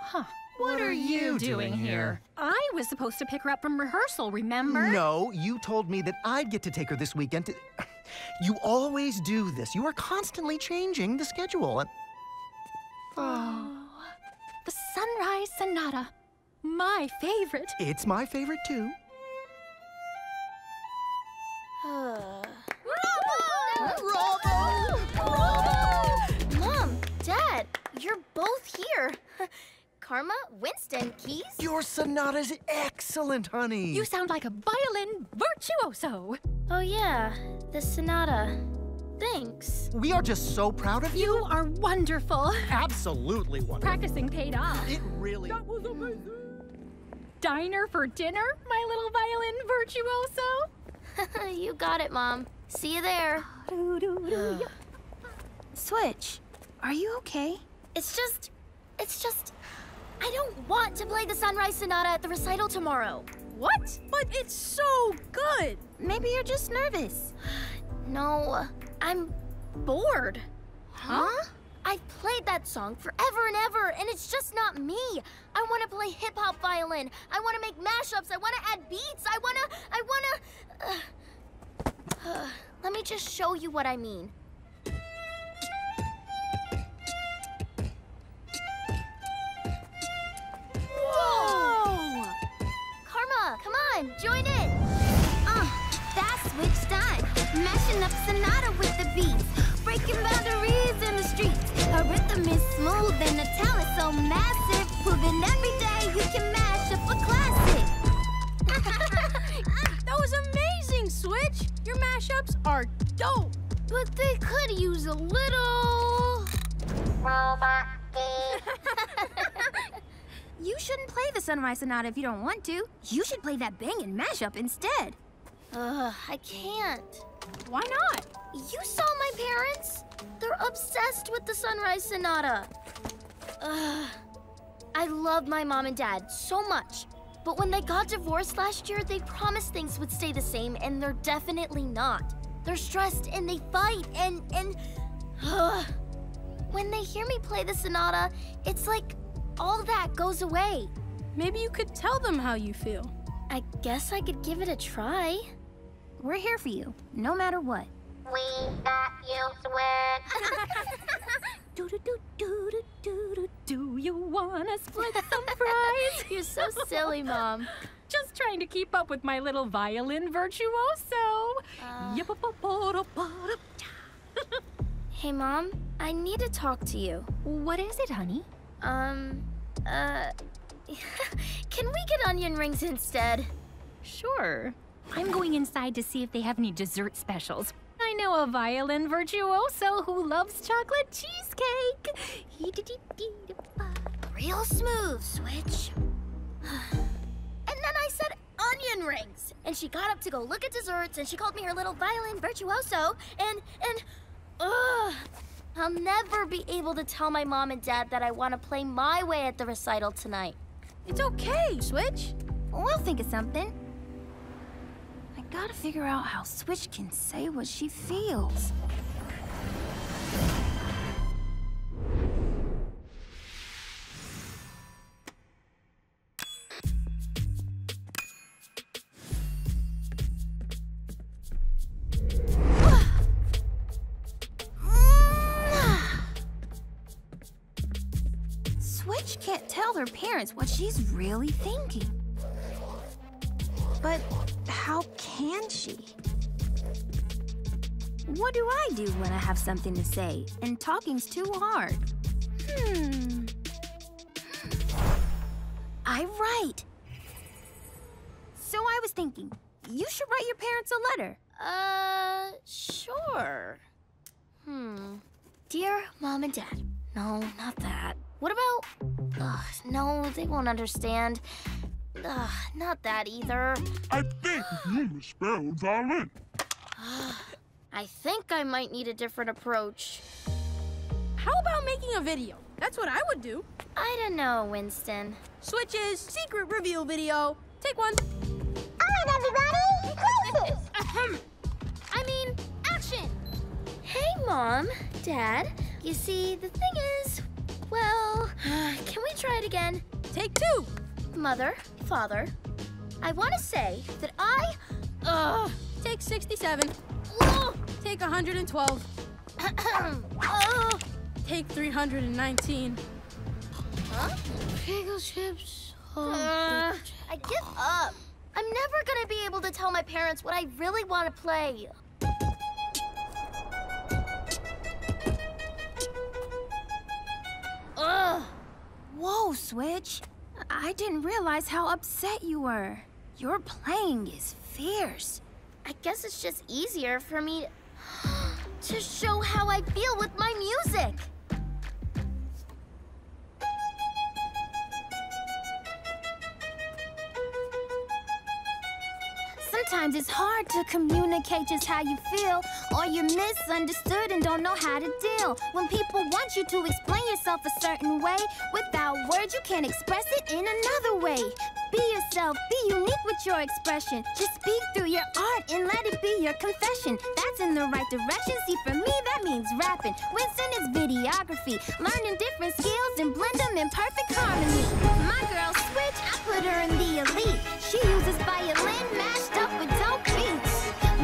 Huh. What are you doing here? I was supposed to pick her up from rehearsal, remember? No, you told me that I'd get to take her this weekend to... You always do this. You are constantly changing the schedule. Oh. The Sunrise Sonata. My favorite. It's my favorite, too. Bravo! Mom, Dad, you're both here. Karma, Winston, Keys. Your sonata's excellent, honey. You sound like a violin virtuoso. Oh, yeah, the sonata. Thanks. We are just so proud of you. You are wonderful. Absolutely wonderful. Practicing paid off. It really... That was amazing. Diner for dinner, my little violin virtuoso. You got it, Mom. See you there. Switch, are you okay? It's just... I don't want to play the Sunrise Sonata at the recital tomorrow. What? But it's so good. Maybe you're just nervous. No, I'm bored. Huh? I've played that song forever and ever, and it's just not me. I want to play hip-hop violin. I want to make mashups. I want to add beats. Let me just show you what I mean. Whoa! Karma, come on, join in! That's Switch Stein, mashing up Sonata with the beats, breaking boundaries in the streets. Her rhythm is smooth and her talent so massive, proving every day you can mash up a classic. That was amazing, Switch! Your mashups are dope! But they could use a little... robot beat. You shouldn't play the Sunrise Sonata if you don't want to. You should play that bangin' mashup instead. Ugh, I can't. Why not? You saw my parents? They're obsessed with the Sunrise Sonata. Ugh. I love my mom and dad so much. But when they got divorced last year, they promised things would stay the same, and they're definitely not. They're stressed, and they fight, and... Ugh. When they hear me play the Sonata, it's like... all that goes away. Maybe you could tell them how you feel. I guess I could give it a try. We're here for you, no matter what. We got you, Switch. Do you wanna split some fries? You're so silly, Mom. Just trying to keep up with my little violin virtuoso. Hey, Mom, I need to talk to you. What is it, honey? Can we get onion rings instead? Sure. I'm going inside to see if they have any dessert specials. I know a violin virtuoso who loves chocolate cheesecake. Real smooth, Switch. And then I said onion rings. And she got up to go look at desserts, and she called me her little violin virtuoso, and... Ugh! I'll never be able to tell my mom and dad that I want to play my way at the recital tonight. It's okay, Switch. We'll think of something. I gotta figure out how Switch can say what she feels. Her parents what she's really thinking. But how can she? What do I do when I have something to say and talking's too hard? I write. So I was thinking, you should write your parents a letter. Sure. Dear Mom and Dad. No, not that. What about... Ugh, no, they won't understand. Ugh, not that either. I think you misspelled violin. I think I might need a different approach. How about making a video? That's what I would do. I don't know, Winston. Switch's secret reveal video. Take one. Alright, everybody, places. I mean, action. Hey, Mom, Dad. You see, the thing is, well, can we try it again? Take two. Mother, Father, I want to say that I... Take 67. Ugh. Take 112. Take 319. Huh? Bagel chips. I give up. I'm never gonna be able to tell my parents what I really want to play. Ugh. Whoa, Switch. I didn't realize how upset you were. Your playing is fierce. I guess it's just easier for me to show how I feel with my music. Sometimes it's hard to communicate just how you feel, or you're misunderstood and don't know how to deal. When people want you to explain yourself a certain way, without words you can't express it in another way. Be yourself, be unique with your expression. Just speak through your art and let it be your confession. That's in the right direction, see for me that means rapping. Winston is videography, learning different skills and blend them in perfect harmony. My girl Switch, I put her in the elite. She uses violin mashed up with dope beats.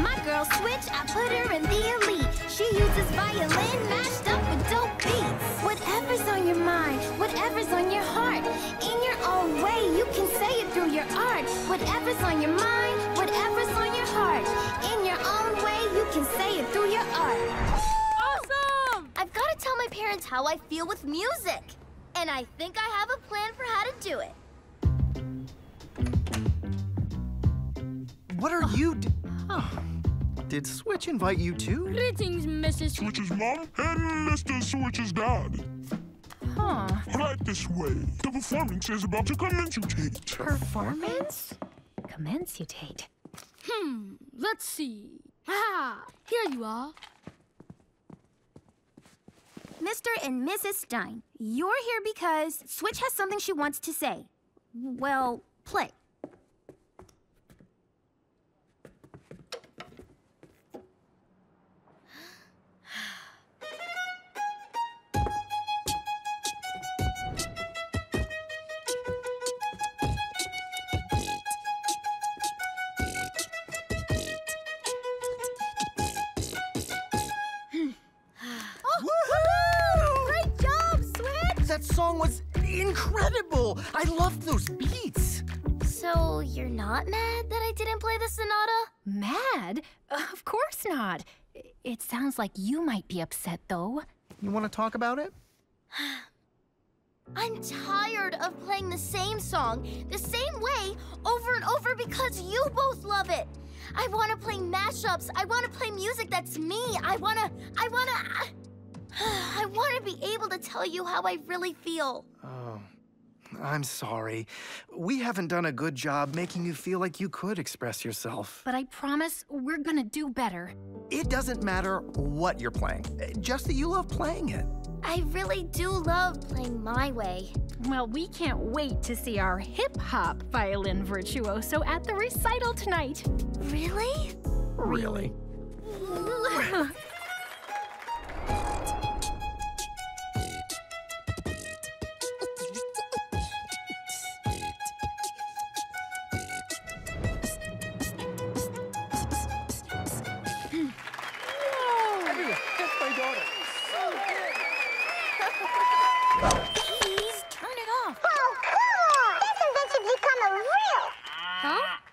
My girl Switch, I put her in the elite. She uses violin mashed up with dope beats. Whatever's on your mind, whatever's on your heart, in your own way, you can say it through your art. Whatever's on your mind, whatever's on your heart, in your own way, you can say it through your art. Awesome! I've got to tell my parents how I feel with music. And I think I have a plan for how to do it. What are you do? Oh. Did Switch invite you too? Greetings, Mrs. Switch's mom and Mr. Switch's dad. Huh. Right this way. The performance is about to commensutate. Performance? Commensutate. Let's see. Ah, here you are. Mr. and Mrs. Stein, you're here because Switch has something she wants to say. Well, play. Song was incredible! I loved those beats! So, you're not mad that I didn't play the sonata? Mad? Of course not. It sounds like you might be upset, though. You want to talk about it? I'm tired of playing the same song, the same way, over and over because you both love it! I want to play mashups, I want to play music that's me, I want to be able to tell you how I really feel. Oh, I'm sorry. We haven't done a good job making you feel like you could express yourself. But I promise we're gonna do better. It doesn't matter what you're playing, just that you love playing it. I really do love playing my way. Well, we can't wait to see our hip-hop violin virtuoso at the recital tonight. Really? Really. Please turn it off. Whoa, cool! This invention become a real. Huh?